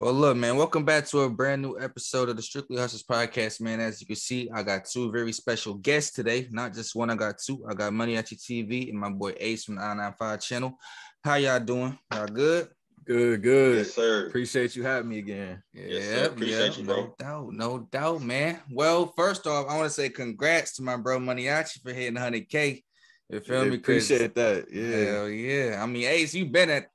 Well, look, man, welcome back to a brand new episode of the Strictly Hustlers podcast, man. As you can see, I got two very special guests today. Not just one, I got two. I got Maniaci TV and my boy Ace from the I95 channel. How y'all doing? Y'all good? Good, good. Yes, sir. Appreciate you having me again. Yes, sir. Appreciate you, bro. No doubt, no doubt, man. Well, first off, I want to say congrats to my bro Maniaci for hitting 100K. You feel me? Appreciate that. Yeah. Hell yeah. I mean, Ace, you've been at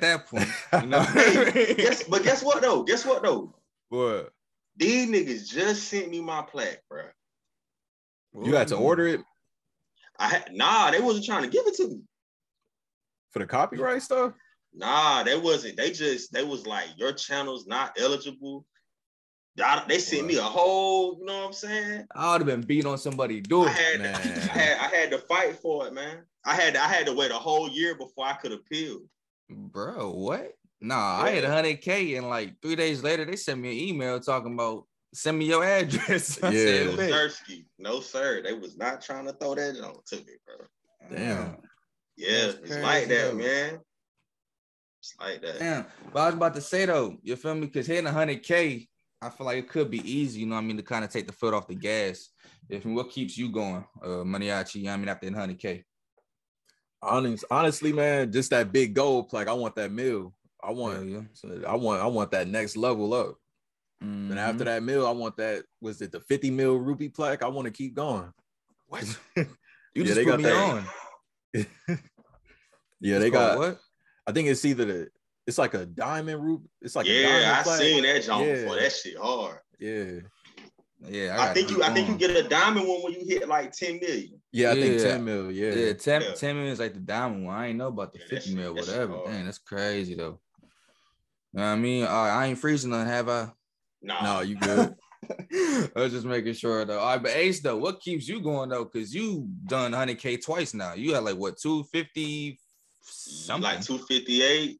that point, you know. Hey, guess what though? Guess what though? What? These niggas just sent me my plaque, bro. You had to order it? Nah, they wasn't trying to give it to me for the copyright stuff. Nah, they wasn't. They was like, your channel's not eligible. They sent me a whole, you know what I'm saying? I would have been beat on somebody. Dude, I had to fight for it, man. I had to wait a whole year before I could appeal. Bro, what? Nah, yeah. I had 100K, and like 3 days later, they sent me an email talking about send me your address. Yeah, no sir, they was not trying to throw that on to me, bro. Damn. Yeah, it's like that, man. It's like that. Damn. But I was about to say though, you feel me? Because hitting 100K, I feel like it could be easy, you know what I mean, to kind of take the foot off the gas. If what keeps you going, Maniaci? You know what I mean, after 100K. Honestly, man, just that big gold plaque. I want that meal. I want that next level up. Mm-hmm. And after that meal, I want that. Was it the 50 mil rupee plaque? I want to keep going. What? You just put me on. Yeah, they got what? I think it's either it's like a diamond rupee. It's like a diamond plaque. I seen that jump before. That shit hard. Yeah. Yeah, I think you get a diamond one when you hit like 10 million. Yeah, I think 10 mil. Yeah, yeah, 10 million is like the diamond one. I ain't know about the 50 mil, whatever. Dang, that's crazy though. You know what I mean, I ain't freezing none, have I? Nah. No, you good. I was just making sure though. All right, but Ace though, what keeps you going though? Because you done 100K twice now. You had like what, 250 something, like 258.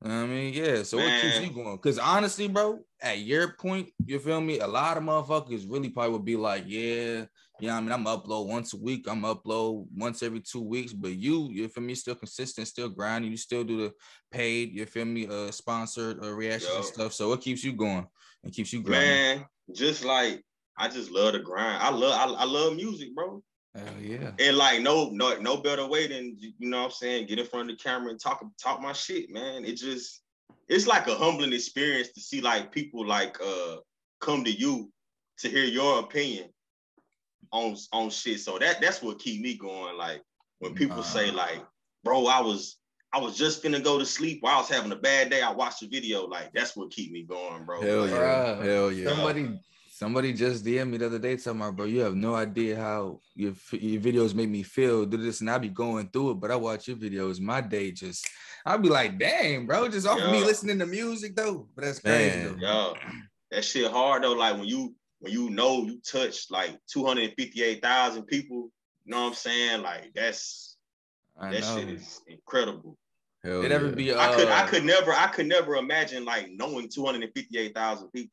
I mean, yeah, so man, what keeps you going? Because honestly, bro, at your point, you feel me, a lot of motherfuckers really probably would be like, I mean, I'm upload once a week, I'm upload once every 2 weeks, but you feel me, still consistent, still grinding, you still do the paid, you feel me, sponsored reactions and stuff. So what keeps you going and keeps you grinding? Man, just like, I just love the grind. I love music, bro. Hell yeah. And like no better way than, you know what I'm saying, get in front of the camera and talk my shit, man. It's like a humbling experience to see like people like come to you to hear your opinion on shit. So that's what keep me going. Like when people say like, bro, I was just finna go to sleep, or I was having a bad day, I watched the video, like that's what keep me going, bro. Hell yeah. Somebody just DM me the other day telling my bro, you have no idea how your videos make me feel, do this, and I be going through it, but I watch your videos, my day just, I'll be like, dang, bro, just off of me listening to music, though. But that's crazy, man, though. Yo, that shit hard, though. Like, when you know you touch, like, 258,000 people, you know what I'm saying? Like, that shit is incredible. Hell yeah. I could never imagine, like, knowing 258,000 people.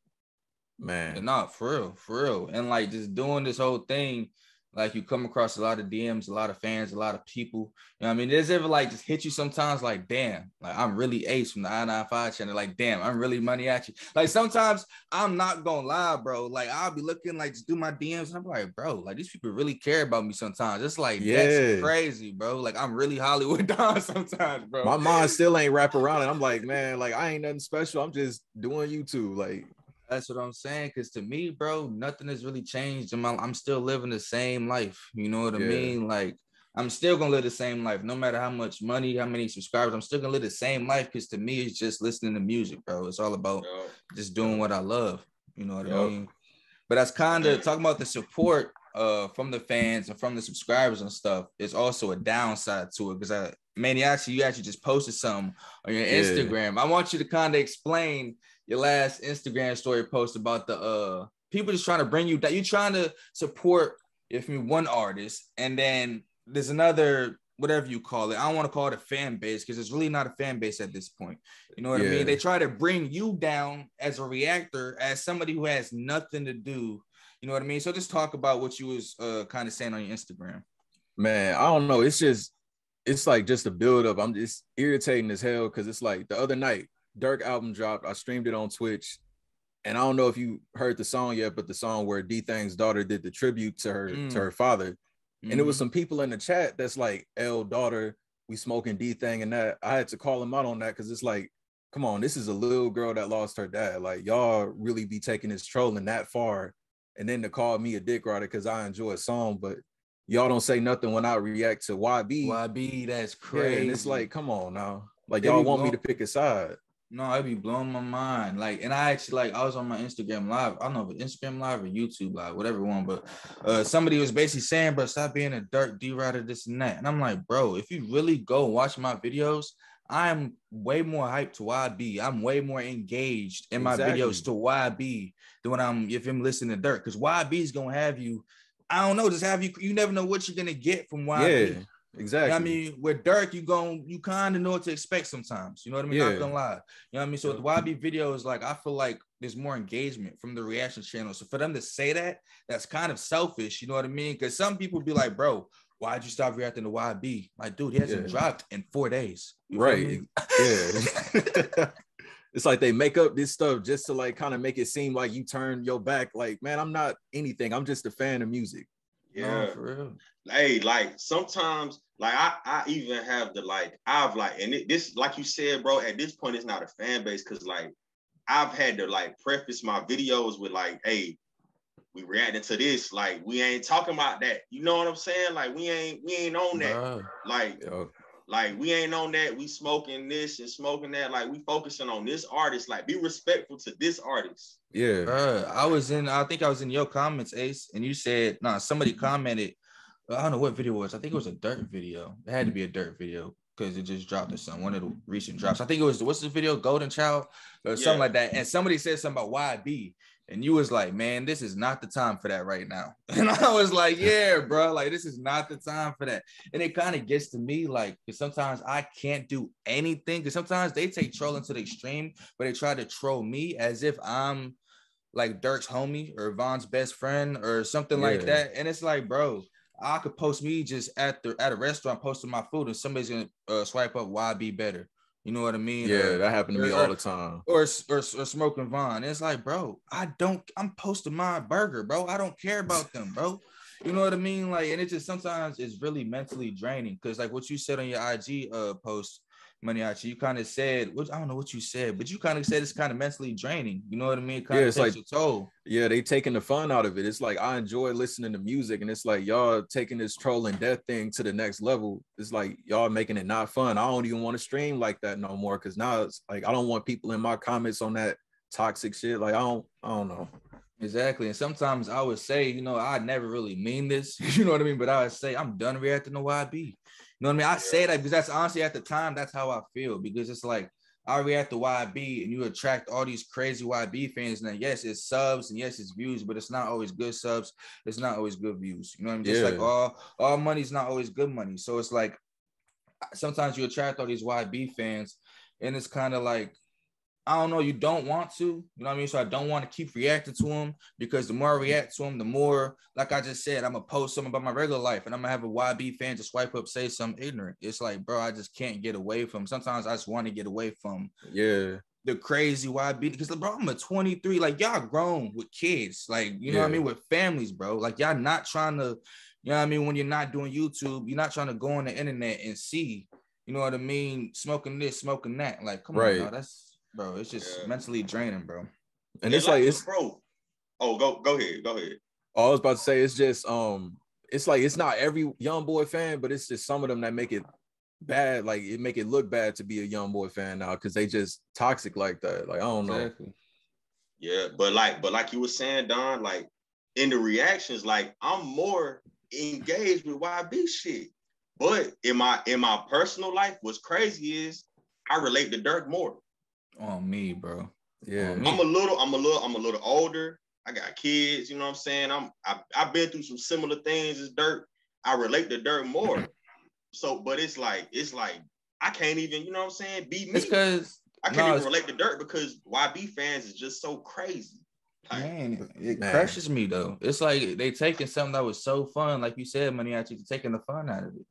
Man, no, for real, and like just doing this whole thing, like you come across a lot of DMs, a lot of fans, a lot of people. You know what I mean, does it ever like just hit you sometimes? Like, damn, like I'm really Ace from the I95 channel. Like, damn, I'm really Maniaci. Like sometimes I'm not gonna lie, bro. Like I'll be looking like just do my DMs, and I'm like, bro, like these people really care about me sometimes. It's like that's crazy, bro. Like I'm really Hollywood Don sometimes, bro. My mind still ain't wrapped around it. I'm like, man, like I ain't nothing special. I'm just doing YouTube, like. That's what I'm saying, because to me, bro, nothing has really changed. I'm still living the same life. You know what I mean? Like, I'm still going to live the same life. No matter how much money, how many subscribers, I'm still going to live the same life, because to me, it's just listening to music, bro. It's all about just doing what I love. You know what I mean? But that's kind of talking about the support from the fans and from the subscribers and stuff. It's also a downside to it, because Maniaci, you actually just posted something on your Instagram. I want you to kind of explain your last Instagram story post about the people just trying to bring you down. You're trying to support one artist, and then there's another, whatever you call it. I don't want to call it a fan base, because it's really not a fan base at this point. You know what I mean? They try to bring you down as a reactor, as somebody who has nothing to do. You know what I mean? So just talk about what you was kind of saying on your Instagram. Man, I don't know. It's like just a build up. It's irritating as hell, because it's like the other night, Durk album dropped. I streamed it on Twitch. And I don't know if you heard the song yet, but the song where D Thang's daughter did the tribute to her to her father. Mm. And it was some people in the chat that's like, L daughter, we smoking D Thang and that. I had to call him out on that because it's like, come on, this is a little girl that lost her dad. Like, y'all really be taking this trolling that far. And then to call me a dick rider because I enjoy a song, but y'all don't say nothing when I react to YB. YB, that's crazy. Yeah, and it's like, come on now. Like, y'all want me to pick a side. No, it'd be blowing my mind. Like, and I actually, like, I was on my Instagram live. I don't know if it's Instagram live or YouTube live, whatever one, but somebody was basically saying, bro, stop being a Durk D-Rider, this and that. And I'm like, bro, if you really go watch my videos, I'm way more hyped to YB. I'm way more engaged in my videos to YB than when I'm, if I'm listening to Durk. Because YB is going to have you, I don't know, just have you, you never know what you're going to get from YB. Yeah. Exactly. You know I mean, with Durk, you kind of know what to expect sometimes. You know what I mean? Yeah. Not gonna lie. You know what I mean? So with YB videos, like, I feel like there's more engagement from the reaction channel. So for them to say that, that's kind of selfish. You know what I mean? Because some people be like, bro, why'd you stop reacting to YB? Like, dude, he hasn't dropped in 4 days. You right. Yeah. It's like they make up this stuff just to like kind of make it seem like you turn your back. Like, man, I'm not anything. I'm just a fan of music. Yeah, no, for real. Hey, like sometimes, like I even have the like I've like, and this like you said, bro. At this point, it's not a fan base because like I've had to like preface my videos with like, hey, we reacting to this, like we ain't talking about that. You know what I'm saying? Like we ain't on that. Nah. Like like we ain't on that. We smoking this and smoking that. Like we focusing on this artist. Like be respectful to this artist. Yeah, I think I was in your comments, Ace, and you said, nah, somebody commented, I don't know what video it was. I think it was a Durk video. It had to be a Durk video because it just dropped or something, one of the recent drops. I think it was, what's the video, Golden Child or something like that. And somebody said something about YB, and you was like, man, this is not the time for that right now. And I was like, yeah, bro, like this is not the time for that. And it kind of gets to me, like, because sometimes I can't do anything, because sometimes they take trolling to the extreme, but they try to troll me as if I'm like Durk's homie or Von's best friend or something like that. And it's like, bro, I could post me just at a restaurant posting my food and somebody's going to swipe up YB better. You know what I mean? Yeah, that happened to me all the time. Or smoking Von. It's like, bro, I'm posting my burger, bro. I don't care about them, bro. You know what I mean? Like, and it just sometimes it's really mentally draining because like what you said on your IG post, Maniaci, you kind of said, I don't know what you said, but you kind of said it's kind of mentally draining. You know what I mean? It kind of takes your toll. Yeah, they taking the fun out of it. It's like, I enjoy listening to music, and it's like, y'all taking this troll and death thing to the next level. It's like, y'all making it not fun. I don't even want to stream like that no more, because now it's like, I don't want people in my comments on that toxic shit. Like, I don't know. Exactly. And sometimes I would say, you know, I never really mean this, you know what I mean? But I would say, I'm done reacting to YB. You know what I mean? I say that because that's honestly at the time, that's how I feel, because it's like I react to YB and you attract all these crazy YB fans. Now, yes, it's subs and yes, it's views, but it's not always good subs. It's not always good views. You know what I mean? Just like all money's not always good money. So it's like sometimes you attract all these YB fans and it's kind of like, I don't know, you don't want to, you know what I mean? So I don't want to keep reacting to him, because the more I react to him, the more, like I just said, I'm going to post something about my regular life and I'm going to have a YB fan just swipe up, say something ignorant. It's like, bro, I just can't get away from, sometimes I just want to get away from the crazy YB, because bro, I'm a 23, like y'all grown with kids, like, you know what I mean? With families, bro, like y'all not trying to, you know what I mean? When you're not doing YouTube, you're not trying to go on the internet and see, you know what I mean? Smoking this, smoking that, like, come on, bro, that's, bro, it's just mentally draining, bro. And it's like it's bro. Oh, go ahead. I was about to say, it's just it's like it's not every Young Boy fan, but it's just some of them that make it bad. Like it make it look bad to be a Young Boy fan now, because they just toxic like that. Like I don't know. Yeah, but like you were saying, Don, like in the reactions, like I'm more engaged with YB shit. But in my personal life, what's crazy is I relate to Durk more. On me, bro. Yeah, I'm a little older. I got kids. You know what I'm saying? I've been through some similar things as Durk. I relate to Durk more. So, but it's like I can't even. You know what I'm saying? Be me. Because I can't even relate to Durk, because YB fans is just so crazy. Like, man, it crushes me though. It's like they taking something that was so fun, like you said, Maniaci, taking the fun out of it.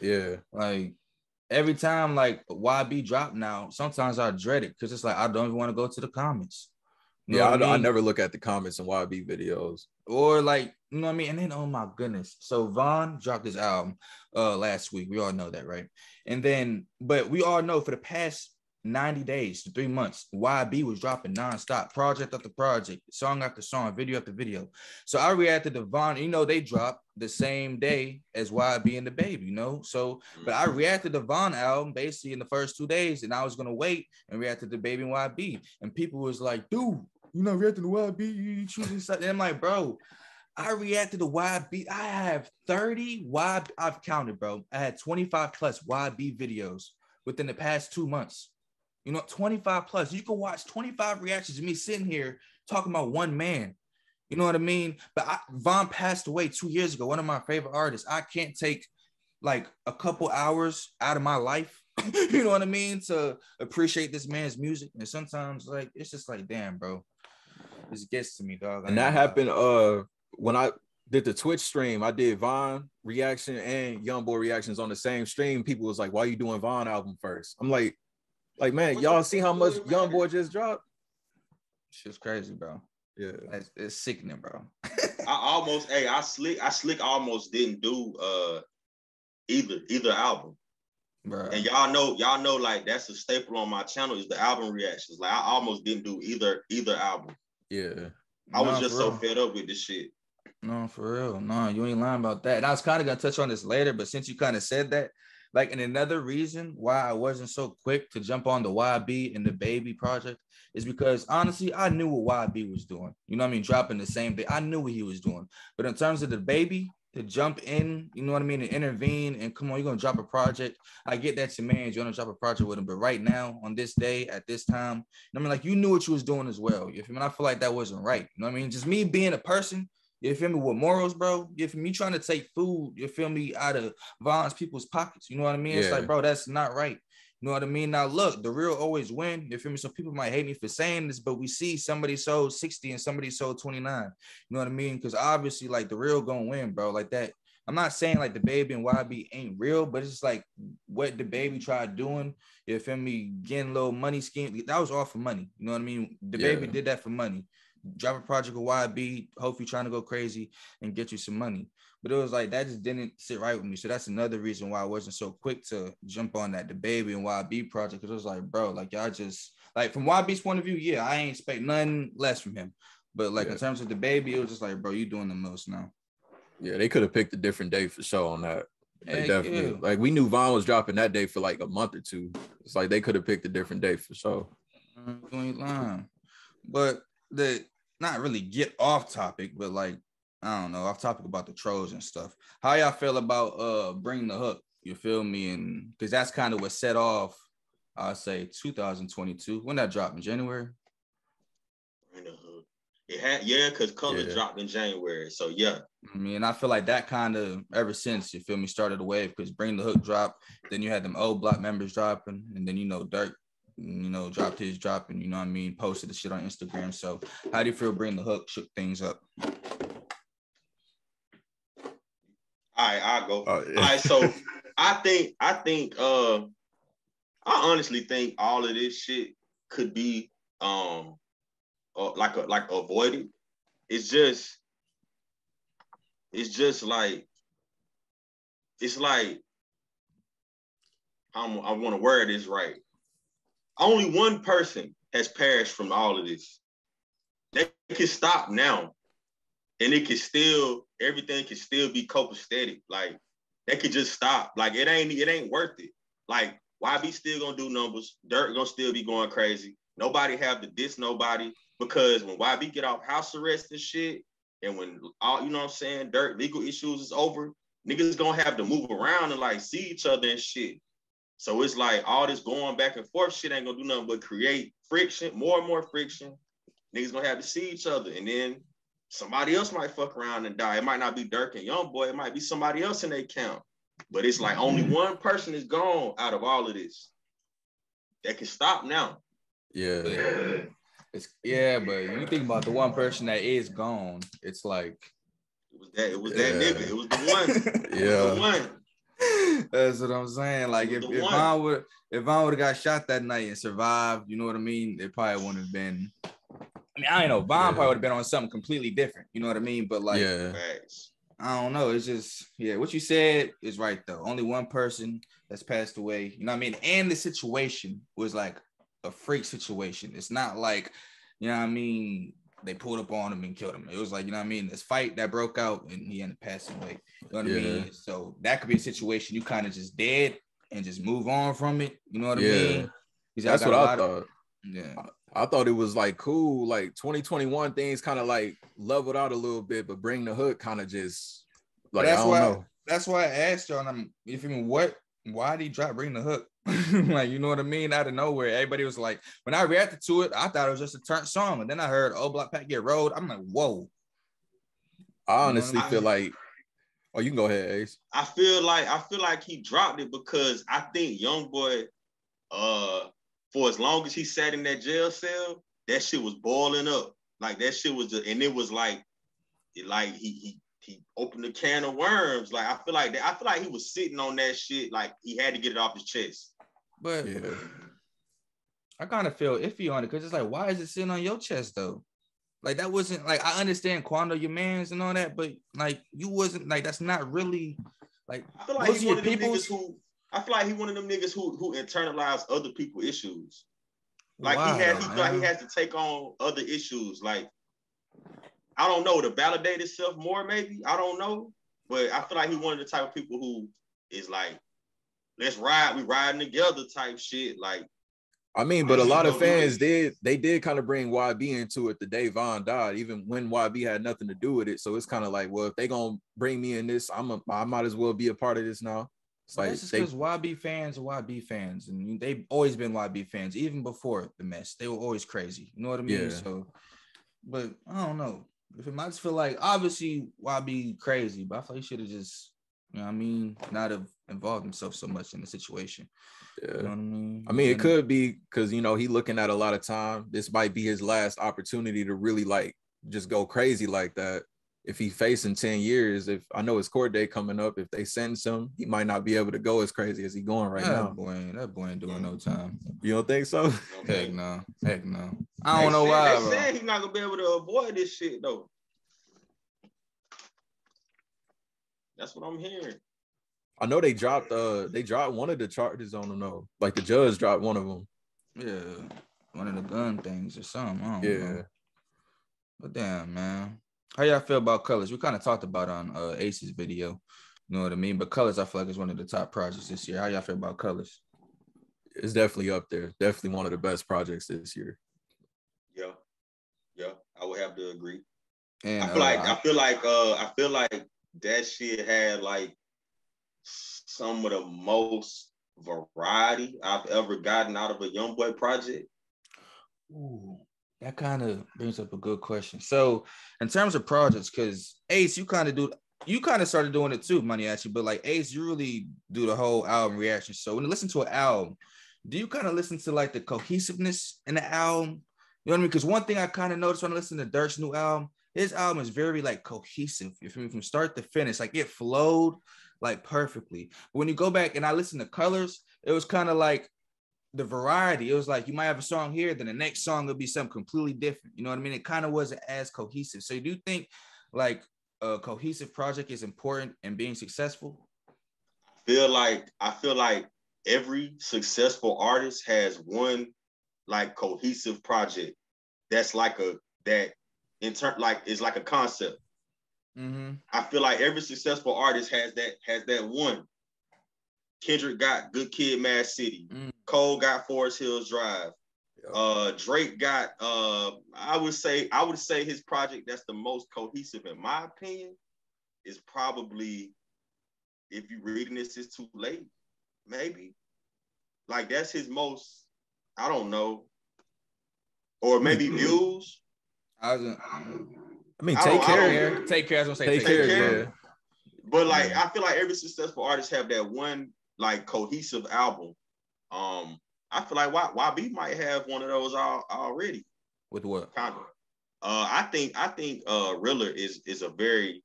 Yeah, like. every time like YB drop now, sometimes I dread it because it's like I don't even want to go to the comments. You know I never look at the comments in YB videos. Or like, you know what I mean? And then, oh my goodness. So Von dropped his album last week. We all know that, right? And then, but we all know for the past 90 days to 3 months, YB was dropping nonstop, project after project, song after song, video after video. So I reacted to Von, you know, they dropped the same day as YB and DaBaby, you know? So, but I reacted to Von album basically in the first 2 days, and I was going to wait and react to DaBaby and YB. And people was like, dude, you know, reacting to YB, you choosing something. I'm like, bro, I reacted to YB. I have 30 YB. I've counted, bro. I had 25 plus YB videos within the past 2 months. You know, 25 plus. You can watch 25 reactions of me sitting here talking about one man. You know what I mean? But Von passed away 2 years ago. One of my favorite artists. I can't take like a couple hours out of my life. You know what I mean? To appreciate this man's music. And sometimes like, it's just like, damn, bro. This gets to me, dog. And that happened when I did the Twitch stream. I did Von reaction and Young Boy reactions on the same stream. People was like, why are you doing Von album first? I'm like, man, y'all see how much Young Boy just dropped? Shit's crazy, bro. Yeah. It's sickening, bro. I almost didn't do either album. Bro. And y'all know, like, that's a staple on my channel is the album reactions. Like, I almost didn't do either album. Yeah. I was just so fed up with this shit. No, for real. No, you ain't lying about that. And I was kind of going to touch on this later, but since you kind of said that, like, and another reason why I wasn't so quick to jump on the YB and DaBaby project is because, honestly, I knew what YB was doing. You know what I mean? Dropping the same thing. I knew what he was doing. But in terms of DaBaby, to jump in, you know what I mean, and intervene and come on, you're going to drop a project. I get that your man, you're going to drop a project with him. But right now, on this day, at this time, I mean, like, you knew what you was doing as well. You feel me? I feel like that wasn't right. You know what I mean? Just me being a person, you feel me, with morals, bro. You feel me? You trying to take food, you feel me, out of Von's people's pockets. You know what I mean? Yeah. It's like, bro, that's not right. You know what I mean? Now, look, the real always win. You feel me? So people might hate me for saying this, but we see somebody sold 60 and somebody sold 29. You know what I mean? Because obviously, like, the real gonna win, bro. Like that. I'm not saying, like, DaBaby and YB ain't real, but it's just, like, what DaBaby tried doing, you feel me, getting a little money scheme. That was all for money. You know what I mean? DaBaby did that for money. Drop a project with YB, hopefully trying to go crazy and get you some money. But it was like, that just didn't sit right with me. So that's another reason why I wasn't so quick to jump on that DaBaby and YB project. Because it was like, bro, like, y'all just, like, from YB's point of view, yeah, I ain't expect nothing less from him. But, like, in terms of DaBaby, it was just like, bro, you doing the most now. Yeah, they could have picked a different day for sure on that. Like, definitely. Yeah. Like, we knew Von was dropping that day for, like, a month or two. It's like, they could have picked a different day for sure. You ain't lying. But not really get off topic, but, like, I don't know, off topic about the trolls and stuff. How y'all feel about Bring the Hook? You feel me? And because that's kind of what set off, I'll say, 2022. When that dropped in January? Bring the Hook. It had, yeah, because Colors dropped in January. So, yeah. I mean, I feel like that kind of, ever since, you feel me, started the wave, because Bring the Hook dropped, then you had them old block members dropping, and then, you know, Durk, you know, dropped his drop, and, you know what I mean, posted the shit on Instagram. So, how do you feel Bring the Hook shook things up? I'll go. All right, so I honestly think all of this shit could be like avoided. It's like I want to word this right. Only one person has perished from all of this. They can stop now. And it can still, everything can still be copacetic. Like, they could just stop. Like, it ain't worth it. Like, YB still gonna do numbers. Durk gonna still be going crazy. Nobody have to diss nobody, because when YB get off house arrest and shit, and when all, you know what I'm saying, Durk legal issues is over, niggas gonna have to move around and, like, see each other and shit. So it's like all this going back and forth shit ain't gonna do nothing but create friction, more and more friction. Niggas gonna have to see each other, and then somebody else might fuck around and die. It might not be Durk and Young Boy. It might be somebody else in their camp. But it's like only one person is gone out of all of this. That can stop now. Yeah. But you think about the one person that is gone, it's like... It was that nigga. It was the one. Yeah. It was the one. That's what I'm saying. Like if I would have got shot that night and survived, you know what I mean? It probably wouldn't have been. I mean, I don't know. Von probably would have been on something completely different. You know what I mean? But like, I don't know. It's just, what you said is right though. Only one person that's passed away. You know what I mean? And the situation was like a freak situation. It's not like, you know what I mean, they pulled up on him and killed him. It was like, you know what I mean, this fight that broke out and he ended up passing away. You know what I mean? So that could be a situation you kind of just dead and just move on from it. You know what I mean? That's what I thought. I thought it was like cool. Like 2021 things kind of like leveled out a little bit, but Bring the Hook kind of just like, that's why I asked y'all, why did he drop Bring the Hook? Like, you know what I mean? Out of nowhere, everybody was like, when I reacted to it, I thought it was just a turnt song. And then I heard Old Block Pack Get Rolled. I'm like, whoa. I honestly feel like, oh, you can go ahead, Ace. I feel like he dropped it because I think Young Boy, for as long as he sat in that jail cell, that shit was boiling up. Like that shit was just, and it was like he opened a can of worms. Like I feel like that. I feel like he was sitting on that shit. Like he had to get it off his chest. But I kind of feel iffy on it because it's like, why is it sitting on your chest though? Like that wasn't like, I understand Quando your mans and all that, but like you wasn't like, that's not really like. I feel like he he's one of them niggas who internalized other people's issues. Like he has to take on other issues. Like I don't know, to validate itself more maybe. I don't know, but I feel like he's one of the type of people who is like, let's ride, we riding together type shit. Like, I mean, but a lot of fans did kind of bring YB into it the day Von died, even when YB had nothing to do with it. So it's kind of like, well, if they gonna bring me in this, I might as well be a part of this now. It's like because YB fans are YB fans, and they've always been YB fans, even before the mess. They were always crazy. You know what I mean? Yeah. So, but I don't know. I just feel like obviously YB crazy, but I feel like he should have just, you know what I mean, not have involved himself so much in the situation. Yeah. You know what I mean? I mean, it could be because, you know, he looking at a lot of time. This might be his last opportunity to really, like, just go crazy like that. If he facing 10 years, if I know his court day coming up, if they sentence him, he might not be able to go as crazy as he going right now. That boy ain't doing no time. You don't think so? Heck no. I don't know why. They said he's not going to be able to avoid this shit, though. That's what I'm hearing. I know they dropped one of the charges on him though. Like the judge dropped one of them. Yeah, one of the gun things or something. I don't know. But damn, man, how y'all feel about Colors? We kind of talked about on Ace's video. You know what I mean? But Colors, I feel like, is one of the top projects this year. How y'all feel about Colors? It's definitely up there. Definitely one of the best projects this year. Yeah, I would have to agree. And I feel like that shit had like some of the most variety I've ever gotten out of a Young Boy project. Ooh, that kind of brings up a good question. So, in terms of projects, because Ace, you kind of started doing it too, Maniaci, but like Ace, you really do the whole album reaction. So, when you listen to an album, do you kind of listen to like the cohesiveness in the album? You know what I mean? Because one thing I kind of noticed when I listened to Durk's new album. His album is very like cohesive. You feel me? From start to finish, like it flowed like perfectly. But when you go back and I listen to Colors, it was kind of like the variety. It was like you might have a song here, then the next song would be something completely different. You know what I mean? It kind of wasn't as cohesive. So you do think like a cohesive project is important in being successful? I feel like every successful artist has one like cohesive project that's like it's like a concept. Mm-hmm. I feel like every successful artist has that one. Kendrick got Good Kid, Mad City. Mm. Cole got Forest Hills Drive. Yep. Drake got. I would say his project that's the most cohesive in my opinion is probably, if you're reading this, It's Too Late. Maybe, like that's his most. I don't know. Or maybe Views. Take Care. I was gonna say Take Care. Yeah. But like, I feel like every successful artist have that one like cohesive album. I feel like YB might have one of those already. With what? Kind of. I think Riller is a very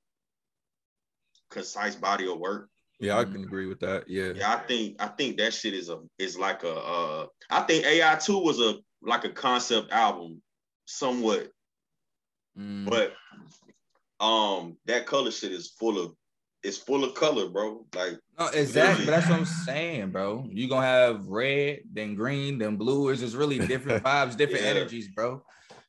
concise body of work. Yeah, I can agree with that. Yeah. Yeah, I think that shit is like a I think AI2 was a concept album somewhat. But that color shit is full of color, bro. Like, no, exactly. But that's what I'm saying, bro. You're gonna have red, then green, then blue. It's just really different vibes, different energies, bro.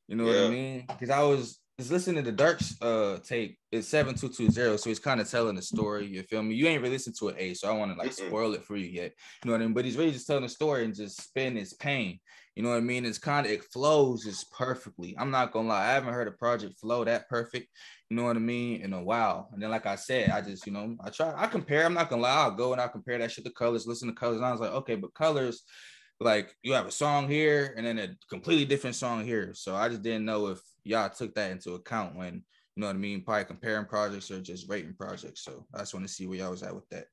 You know what I mean? Because I was just listening to Durk's tape. It's 7220, so he's kind of telling the story. You feel me? You ain't really listened to it, so I want to spoil it for you yet. You know what I mean? But he's really just telling the story and just spinning his pain. You know what I mean? It's kind of, it flows just perfectly. I'm not gonna lie, I haven't heard a project flow that perfect, you know what I mean, in a while. And then, like I said, I just, you know, I compare, I'm not gonna lie, I'll go and I compare that shit to Colors, listen to Colors, and I was like, okay, but Colors, like, you have a song here and then a completely different song here. So I just didn't know if y'all took that into account when, you know what I mean, probably comparing projects or just rating projects. So I just want to see where y'all was at with that.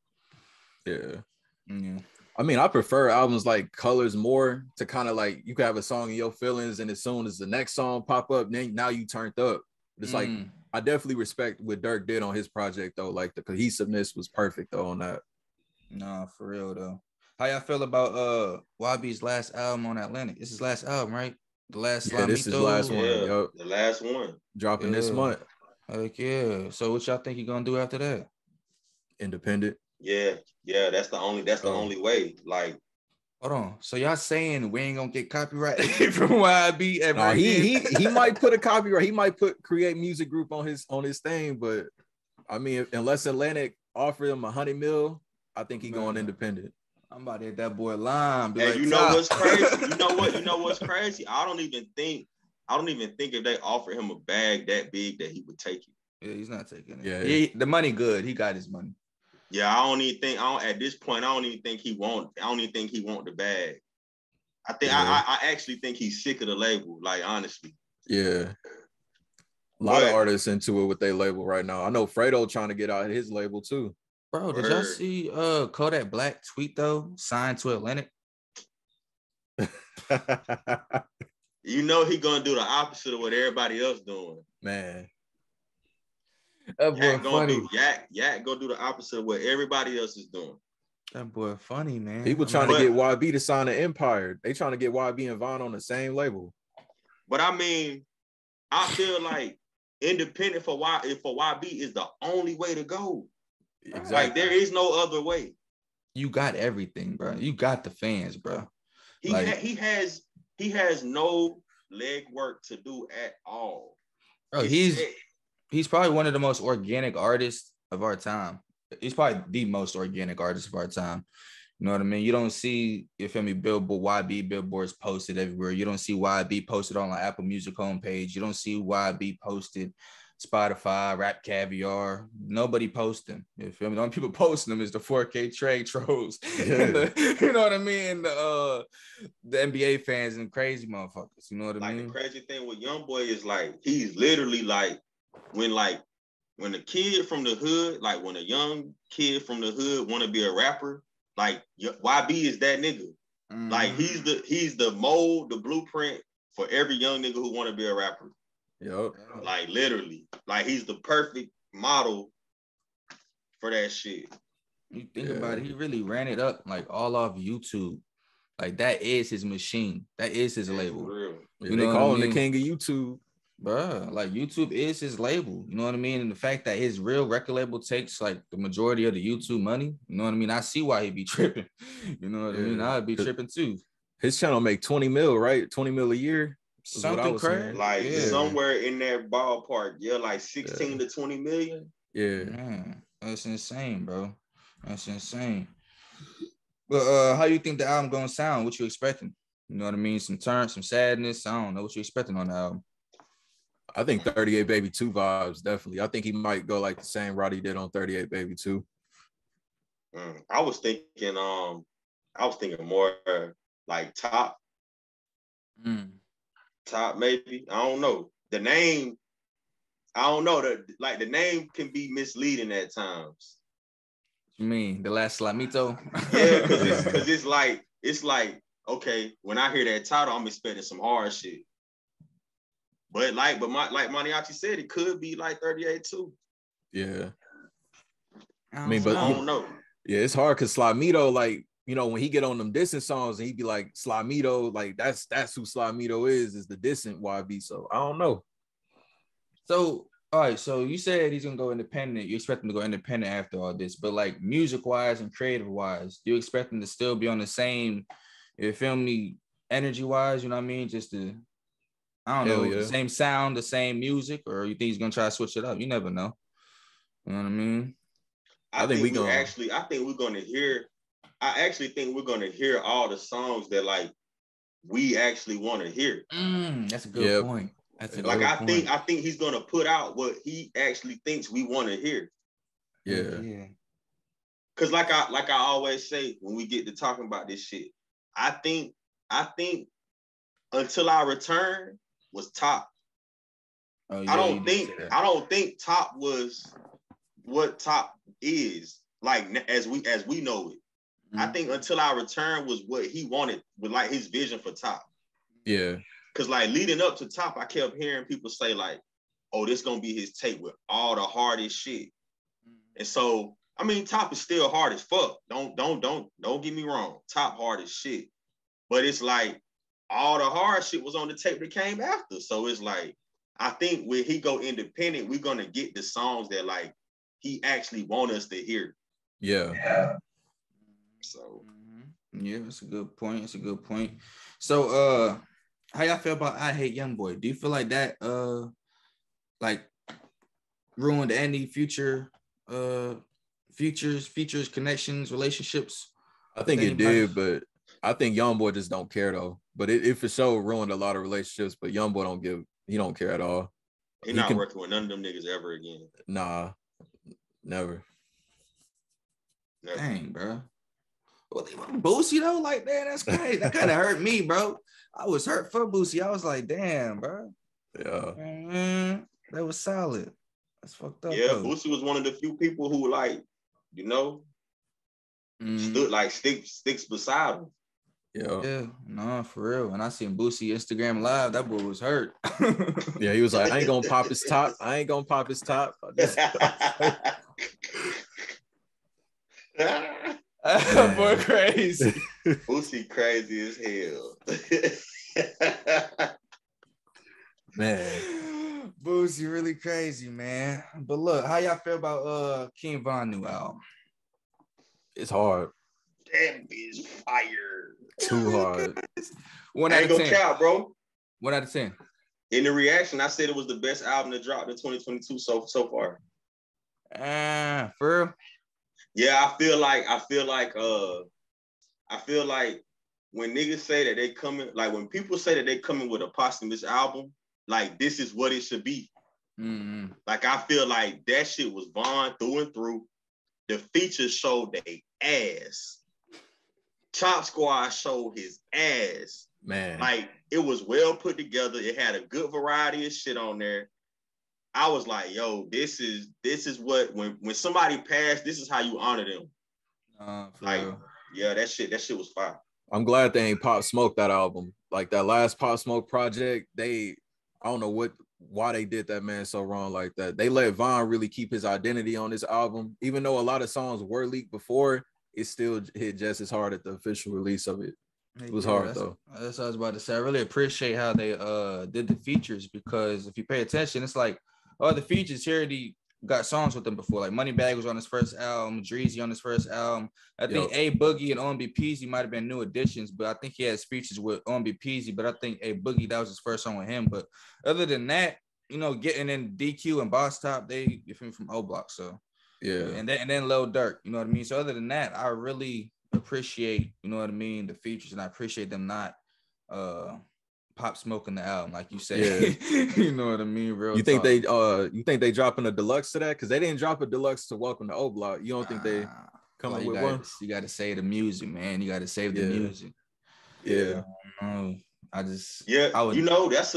Yeah. Yeah. I mean, I prefer albums like Colors more to kind of like, you can have a song in your feelings and as soon as the next song pop up, then now you turned up. It's like, I definitely respect what Durk did on his project though. Like the cohesiveness was perfect though on that. Nah, for real though. How y'all feel about YB's last album on Atlantic? It's his last album, right? The last Slamito. This is the last one. Yeah, yo. The last one. Dropping this month. Like, yeah. So what y'all think you're gonna do after that? Independent. Yeah, that's the only way. Like, hold on. So y'all saying we ain't gonna get copyright from YB ever? No, he might put a copyright. He might put Create Music Group on his thing. But I mean, unless Atlantic offer him $100 million, I think he going independent. I'm about to hit that boy line. Hey, like, you know what's crazy? You know what's crazy? I don't even think if they offer him a bag that big that he would take it. Yeah, he's not taking it. Yeah, the money good. He got his money. Yeah, I don't even think he want the bag. I actually think he's sick of the label, like, honestly. Yeah. A lot of artists into it with their label right now. I know Fredo trying to get out of his label too. Bro, did y'all see Kodak Black tweet though? Signed to Atlantic. You know he gonna do the opposite of what everybody else doing. Man. That boy funny. Go do the opposite of what everybody else is doing. That boy funny, man. People trying to get YB to sign an Empire. They trying to get YB and Von on the same label. But I mean, I feel like independent for YB is the only way to go. Exactly. Like, there is no other way. You got everything, bro. You got the fans, bro. He has no legwork to do at all. Bro, He's probably one of the most organic artists of our time. He's probably the most organic artist of our time. You know what I mean? You don't see, you feel me, YB billboards posted everywhere. You don't see YB posted on like Apple Music homepage. You don't see YB posted Spotify, Rap Caviar. Nobody posts them. You feel me? The only people posting them is the 4K trade trolls. You know what I mean? The NBA fans and crazy motherfuckers. You know what I mean? Like, the crazy thing with Young Boy is like, he's literally like, when a kid from the hood, like when a young kid from the hood want to be a rapper, like YB is that nigga. Mm-hmm. Like he's the mold, the blueprint for every young nigga who want to be a rapper. Yep. Like literally, like he's the perfect model for that shit. You think about it, he really ran it up like all off YouTube. Like that is his machine. That is his label. Real. You know they call him the king of YouTube. Bruh, like YouTube is his label, you know what I mean? And the fact that his real record label takes like the majority of the YouTube money, you know what I mean? I see why he'd be tripping, you know what I mean? I'd be tripping too. His channel make $20 million, right? $20 million a year. Something crazy. Like somewhere in that ballpark, like 16 to 20 million. Yeah. Man, that's insane, bro. That's insane. But how you think the album gonna sound? What you expecting? You know what I mean? Some turns, some sadness. I don't know what you expecting on the album. I think 38 Baby 2 vibes, definitely. I think he might go like the same route he did on 38 Baby 2. I was thinking more like Top. Top, maybe. I don't know. The name, I don't know. The name can be misleading at times. You mean the last Slamito? Yeah, because it's like, okay, when I hear that title, I'm expecting some hard shit. But like Maniaci said, it could be like 38 too. Yeah. I mean, but I don't know. Yeah, it's hard because Slamito, like, you know, when he get on them dissing songs and he be like, Slamito, like that's who Slamito is the dissing YB. So I don't know. So all right, so you said he's gonna go independent. You expect him to go independent after all this, but like music wise and creative wise, do you expect him to still be on the same, you feel me, energy wise, you know what I mean? Just the, I don't know, yeah, the same sound, the same music, or you think he's gonna try to switch it up? You never know. You know what I mean? I actually think we're gonna hear all the songs that like we actually want to hear. That's a good point. That's a like good point. I think he's gonna put out what he actually thinks we want to hear. Yeah. Cause like I always say when we get to talking about this shit, I think Until I Return was Top. Oh, yeah, I don't think Top was what Top is, like as we know it. Mm-hmm. I think Until I Return was what he wanted, with like his vision for Top. Yeah. Cause like leading up to Top, I kept hearing people say like, "Oh, this gonna be his take with all the hardest shit." Mm-hmm. And so, I mean, Top is still hard as fuck. Don't get me wrong. Top hard as shit, but it's like all the hard shit was on the tape that came after. So it's like, I think when he go independent, we're gonna get the songs that like he actually want us to hear. Yeah. So yeah, that's a good point. It's a good point. So how y'all feel about I Hate Young Boy? Do you feel like that like ruined any future futures, connections, relationships? I think it did, but I think Young Boy just don't care though. But it for sure ruined a lot of relationships, but Young Boy don't care at all. He's not working with none of them niggas ever again. Nah. Never. Dang, bro. Boosie though, like, damn, that's crazy. That kind of hurt me, bro. I was hurt for Boosie. I was like, damn, bro. Yeah. Man, that was solid. That's fucked up. Yeah, though. Boosie was one of the few people who, like, you know, stood like sticks beside him. Yeah, no, for real. When I seen Boosie Instagram live, that boy was hurt. Yeah, he was like, I ain't gonna pop his top. That boy crazy. Boosie crazy as hell. Man, Boosie really crazy, man. But look, how y'all feel about King Von new album? It's hard. That bitch fire. Too hard. 1 out of 10. Count, bro. 1 out of 10. In the reaction, I said it was the best album that dropped in 2022 so far. For real? Yeah, I feel like when niggas say that they coming, like when people say that they coming with a posthumous album, like this is what it should be. Mm-hmm. Like I feel like that shit was Von through and through. The features showed they ass. Chop Squad showed his ass. Man. Like, it was well put together. It had a good variety of shit on there. I was like, yo, this is what, when somebody passed, this is how you honor them. Like, real. Yeah, that shit was fire. I'm glad they ain't Pop Smoke that album. Like, that last Pop Smoke project, I don't know why they did that man so wrong like that. They let Von really keep his identity on this album. Even though a lot of songs were leaked before, it still hit just as hard at the official release of it. It was hard though. That's what I was about to say. I really appreciate how they did the features, because if you pay attention, it's like, oh, the features here, they got songs with them before. Like Moneybagg was on his first album, Dreezy on his first album. I think A Boogie and R&B Peasy might have been new additions, but I think he has features with R&B Peasy, but I think A Boogie, that was his first song with him. But other than that, you know, getting in DQ and Boss Top, they get from O Block, so. Yeah, and then Lil Durk, you know what I mean? So other than that, I really appreciate, you know what I mean, the features, and I appreciate them not Pop Smoking the album, like you said. Yeah. You know what I mean? Real you talk. Think they you think they dropping a deluxe to that? Because they didn't drop a deluxe to Welcome to O Block. You don't think they coming with one? You gotta save the music, man. You gotta save the music. Yeah. You know, that's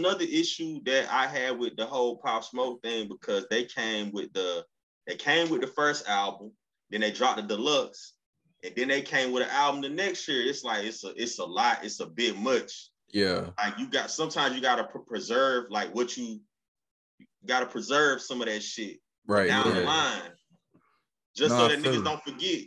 another issue that I had with the whole Pop Smoke thing, because they came with the first album, then they dropped the deluxe, and then they came with an album the next year. It's like it's a lot, it's a bit much. Yeah, like sometimes you gotta preserve like what you gotta preserve some of that shit right down the line. just so that niggas don't forget.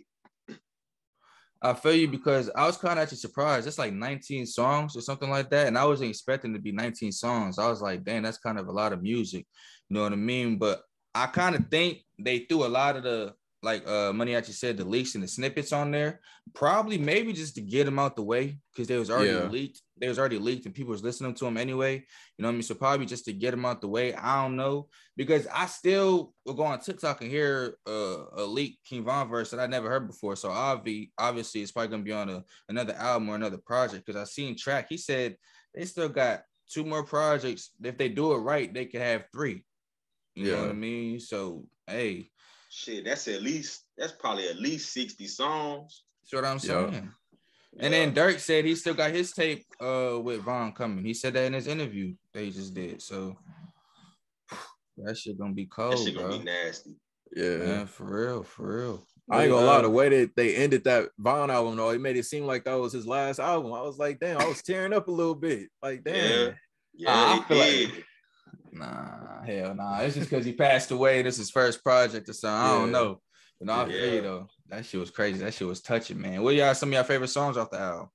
I feel you, because I was kind of actually surprised. It's like 19 songs or something like that. And I wasn't expecting to be 19 songs. I was like, dang, that's kind of a lot of music. You know what I mean? But I kind of think they threw a lot of the, like Maniaci said, the leaks and the snippets on there. Probably maybe just to get them out the way, because they was already leaked. They was already leaked and people was listening to them anyway. You know what I mean? So probably just to get them out the way. I don't know. Because I still will go on TikTok and hear a leaked King Von verse that I never heard before. So obviously it's probably going to be on another album or another project, because I seen Track. He said they still got 2 more projects. If they do it right, they could have 3. You know what I mean? So, hey. Shit, that's probably at least 60 songs. That's what I'm saying. Yeah. And then Durk said he still got his tape with Von coming. He said that in his interview they just did. So that shit gonna be cold. That shit gonna be nasty. Yeah, man, for real. I ain't gonna lie, the way that they ended that Von album though, it made it seem like that was his last album. I was like, damn, I was tearing up a little bit. Like, damn. Yeah, I feel like. Nah, hell nah. It's just because he passed away and this is his first project or something. I don't know. But no, I feel you though. That shit was crazy. That shit was touching, man. What are y'all some of y'all favorite songs off the album?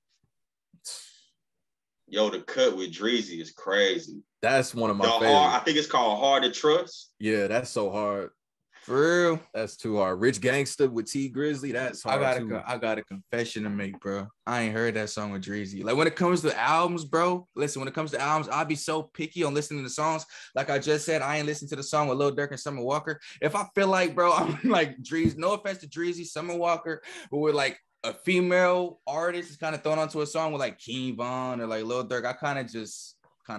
Yo, the cut with Dreezy is crazy. That's one of my favorites. I think it's called Hard to Trust. Yeah, that's so hard. For real? That's too hard. Rich Gangsta with Tee Grizzley. That's hard. I got a confession to make, bro. I ain't heard that song with Dreezy. Like, when it comes to albums, bro, listen, when it comes to albums, I'll be so picky on listening to songs. Like I just said, I ain't listened to the song with Lil Durk and Summer Walker. If I feel like, bro, I'm like Dreezy, no offense to Dreezy, Summer Walker, but we're like a female artist is kind of thrown onto a song with like King Von or like Lil Durk. I kind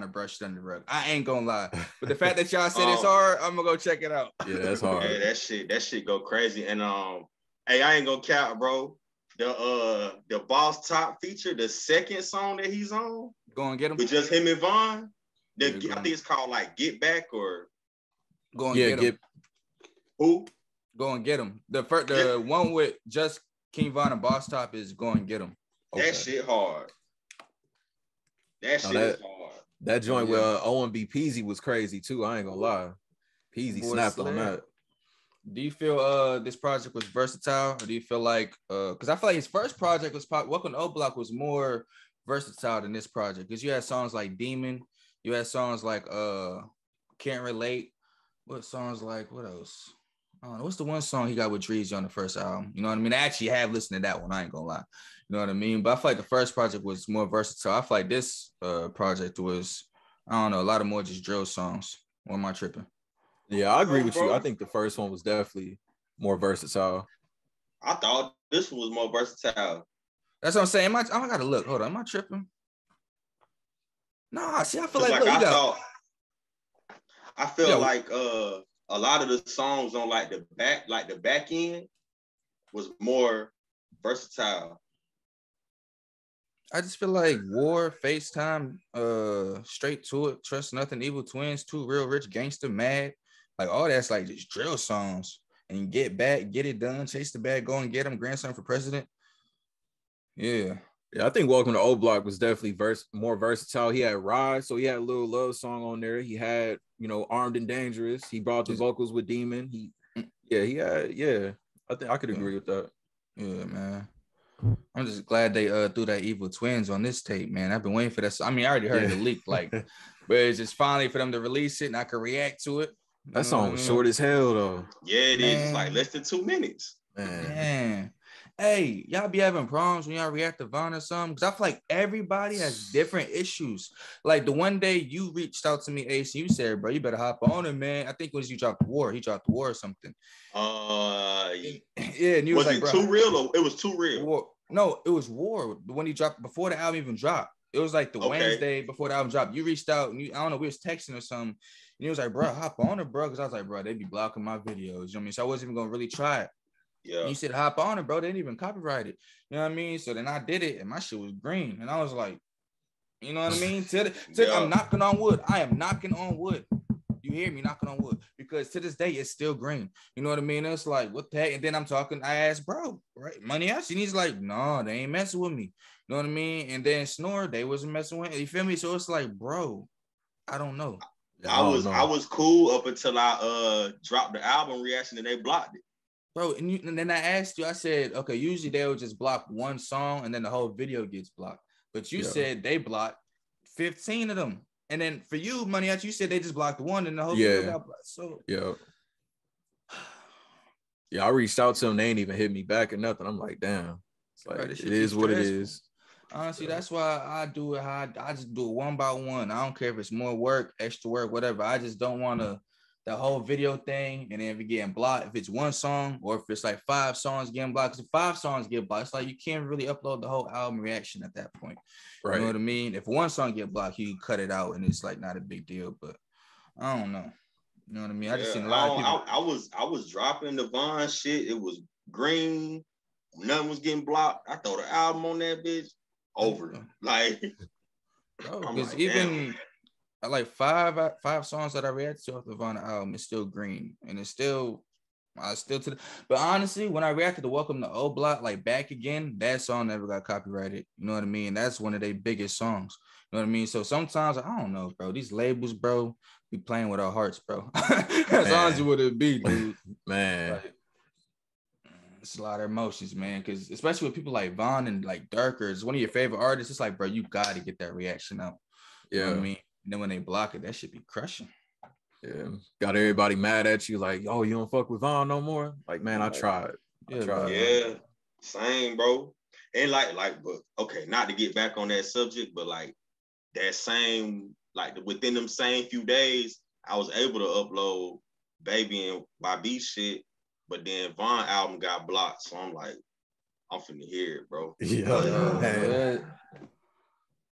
of brushed under the rug. I ain't gonna lie. But the fact that y'all said it's hard, I'm gonna go check it out. Yeah, that's hard. Yeah, that shit go crazy. And hey, I ain't gonna count, bro. The Boss Top feature, the second song that he's on. Go and get him. With just him and Von. I think it's called like Get Back or Go and get him. Who? Go and get him. The one with just King Von and Boss Top is Go and Get Him. Okay. That shit hard. That shit is hard. That joint with OMB Peasy was crazy too. I ain't gonna lie. Peasy snapped on that. Do you feel this project was versatile? Or do you feel like because I feel like his first project was Welcome to O Block was more versatile than this project? Because you had songs like Demon, you had songs like Can't Relate. What else? I don't know. What's the one song he got with Dreezy on the first album? You know what I mean? I actually have listened to that one. I ain't gonna lie. You know what I mean? But I feel like the first project was more versatile. I feel like this project was, I don't know, a lot of more just drill songs. Or am I tripping? Yeah, I agree with you. I think the first one was definitely more versatile. I thought this one was more versatile. That's what I'm saying. I gotta look. Hold on. Am I tripping? Nah, see, I feel like I feel like a lot of the songs on like the back end was more versatile. I just feel like War, FaceTime, Straight to It, Trust Nothing, Evil Twins, Too Real, Rich Gangsta, Mad, like all that's like just drill songs. And Get Back, Get It Done, Chase the Bag, Go and Get Him, Grandson for President. Yeah, I think Welcome to O Block was definitely more versatile. He had Ride, so he had a little love song on there. He had, you know, Armed and Dangerous. He brought the vocals with Demon. I think I could agree with that. Yeah, man. I'm just glad they threw that Evil Twins on this tape, man. I've been waiting for that. I mean, I already heard the leak, like, but it's just finally for them to release it and I could react to it. That song was short as hell, though. Yeah, it is. Like less than 2 minutes. Man. Hey, y'all be having problems when y'all react to Von or something? Because I feel like everybody has different issues. Like, the one day you reached out to me, Ace, and you said, bro, you better hop on it, man. I think it was you dropped War. He dropped War or something. Yeah, and you was like, bro. Was it Too Real or it was Too Real? War. No, it was War. The one he dropped before the album even dropped. It was like the Wednesday before the album dropped. You reached out, and I don't know, we was texting or something. And he was like, bro, hop on it, bro. Because I was like, bro, they be blocking my videos. You know what I mean? So I wasn't even going to really try it. Yeah. You said hop on it, bro. They didn't even copyright it. You know what I mean? So then I did it, and my shit was green. And I was like, you know what I mean? I'm knocking on wood. I am knocking on wood. You hear me? Knocking on wood. Because to this day, it's still green. You know what I mean? It's like, what the heck? And then I asked, bro, right? Maniaci. And he's like, no, they ain't messing with me. You know what I mean? And then Snore, they wasn't messing with me. You feel me? So it's like, bro, I don't know. I was cool up until I dropped the album reaction and they blocked it. Bro, and then I asked you, I said, okay, usually they would just block one song and then the whole video gets blocked. But you said they blocked 15 of them. And then for you, Maniaci, you said they just blocked one and the whole video got blocked. So yeah, I reached out to them. They ain't even hit me back or nothing. I'm like, damn. It's like, it is what it is. Honestly, that's why I do it how I just do it one by one. I don't care if it's more work, extra work, whatever. I just don't want to the whole video thing. And then if you're getting blocked, if it's one song or if it's like five songs getting blocked, because if five songs get blocked, it's like you can't really upload the whole album reaction at that point. Right. You know what I mean? If one song get blocked, you can cut it out and it's like not a big deal. But I don't know. You know what I mean? I just seen a lot of people. I was dropping the Von shit. It was green. Nothing was getting blocked. I throw the album on that bitch. Over. Like, because like, even like five songs that I reacted to off the Vonna album is still green. And it's still but honestly, when I reacted to Welcome to O Block, like Back Again, that song never got copyrighted. You know what I mean? That's one of their biggest songs. You know what I mean? So sometimes I don't know, bro. These labels, bro, be playing with our hearts, bro. As honest as what it be, dude. Man. Like, it's a lot of emotions, man, because especially with people like Von and like Durk, or it's one of your favorite artists, it's like, bro, you got to get that reaction out. Yeah. You know what I mean? And then when they block it, that should be crushing. Yeah. Got everybody mad at you like, oh, you don't fuck with Von no more? Like, man, I tried. Yeah. Same, bro. And like, but okay, not to get back on that subject, but like that same, like within them same few days, I was able to upload Baby and Bobby shit. But then Von album got blocked, so I'm like, I'm finna hear it, bro. Yeah,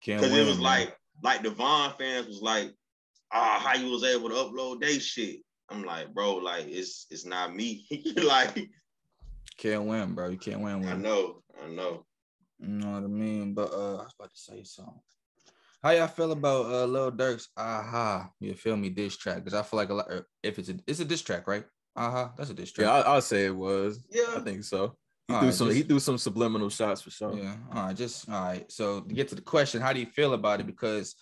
because it was like the Von fans was like, how you was able to upload they shit? I'm like, bro, like it's not me. Like, can't win, bro. You can't win. I know. You know what I mean? But I was about to say something. How y'all feel about Lil Durk's Aha? You feel me? Diss track, because I feel like a lot. If it's a diss track, right? That's a diss track. Yeah, I'll say it was. Yeah, I think so. He threw some subliminal shots for sure. Yeah. All right. So to get to the question, how do you feel about it? Because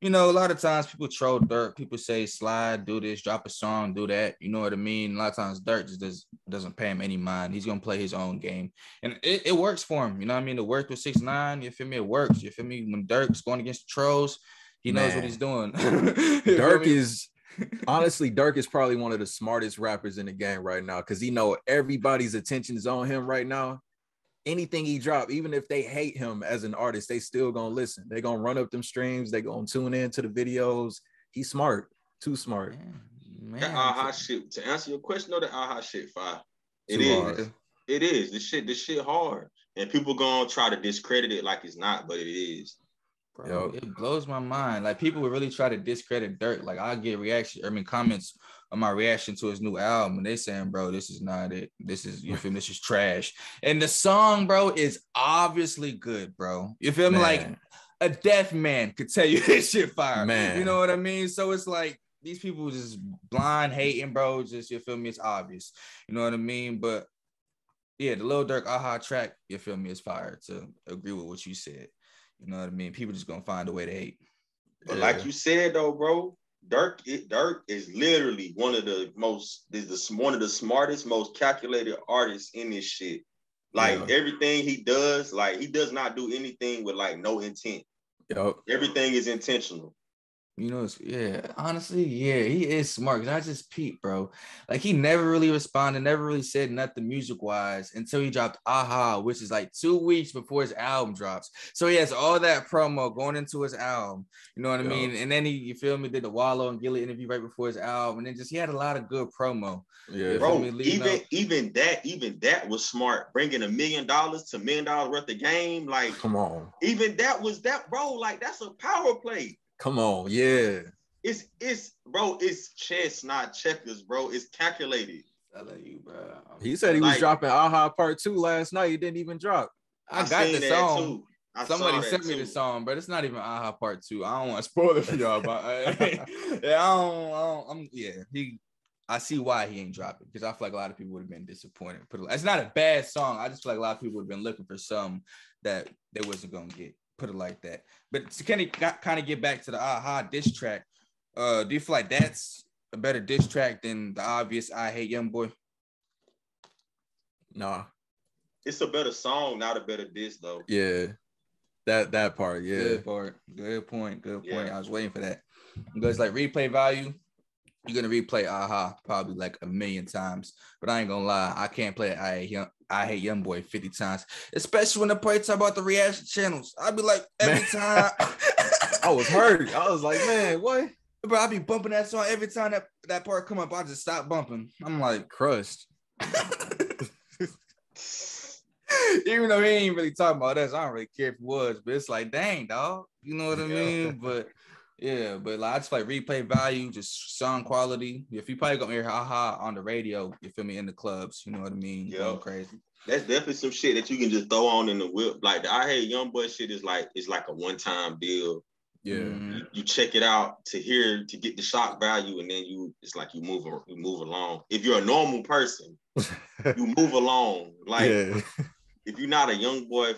you know, a lot of times people troll Durk. People say slide, do this, drop a song, do that. You know what I mean? A lot of times Durk just doesn't pay him any mind. He's gonna play his own game, and it works for him. You know what I mean? It worked with 6ix9ine. You feel me? It works. You feel me? When Durk's going against the trolls, he knows what he's doing. Durk is. Honestly, Durk is probably one of the smartest rappers in the game right now, because he know everybody's attention is on him right now. Anything he drop, even if they hate him as an artist, they still gonna listen. They gonna run up them streams. They gonna tune in to the videos. He's smart, too smart. Man. That Aha shit. To answer your question, though, that Aha shit, fire. It is. This shit hard, and people gonna try to discredit it like it's not, but it is. Bro, it blows my mind. Like, people would really try to discredit Durk. Like, I get comments on my reaction to his new album, and they saying, bro, this is not it. This is, you feel me? This is trash. And the song, bro, is obviously good, bro. You feel me? Like, a deaf man could tell you this shit fire. Man. You know what I mean? So it's like, these people just blind hating, bro. Just, you feel me? It's obvious. You know what I mean? But, yeah, the Lil Durk Aha track, you feel me, is fire, to agree with what you said. You know what I mean? People just gonna find a way to hate. But like you said though, bro, Durk is literally one of the smartest, most calculated artists in this shit. Like everything he does, like he does not do anything with like no intent. Yo. Everything is intentional. You know, he is smart. Cause I just peeped, bro. Like, he never really responded, never really said nothing music-wise until he dropped Aha, which is like 2 weeks before his album drops. So he has all that promo going into his album. You know what I mean? And then he, you feel me, did the Wallow and Gilly interview right before his album, and then just he had a lot of good promo. Yeah, bro. Even that was smart. Bringing $1 million to $1 million worth of game, like come on. Even that was that, bro. Like, that's a power play. Come on, yeah. It's chess, not checkers, bro. It's calculated. I love you, bro. He said he was dropping Aha Part 2 last night. He didn't even drop. I got the song. Too. Somebody sent me the song, but it's not even Aha Part 2. I don't want to spoil it for y'all, but I see why he ain't dropping, because I feel like a lot of people would have been disappointed. It's not a bad song. I just feel like a lot of people would have been looking for some that they wasn't gonna get. Put it like that. But to kind of get back to the Aha diss track, do you feel like that's a better diss track than the obvious I Hate Young Boy? Nah. It's a better song, not a better diss, though. Yeah. That part, yeah. Good part. Good point. Good point. Yeah. I was waiting for that. Because like replay value, you're gonna replay Aha probably like a million times. But I ain't gonna lie, I can't play I Hate Young Boy 50 times, especially when the play talk about the reaction channels. I'd be like every time. I was hurt. I was like, man, what? But I be bumping that song every time that part come up. I just stop bumping. I'm like crushed. Even though he ain't really talking about us, I don't really care if he was. But it's like, dang, dog. You know what I mean? But yeah, but like I just like replay value, just song quality. If you probably gonna hear Aha on the radio, you feel me, in the clubs, you know what I mean? Yeah, going crazy. That's definitely some shit that you can just throw on in the whip. Like the I Hate Young Boy shit is like it's like a one-time deal. Yeah, you check it out to get the shock value, and then it's like you move along. If you're a normal person, you move along. Like if you're not a young boy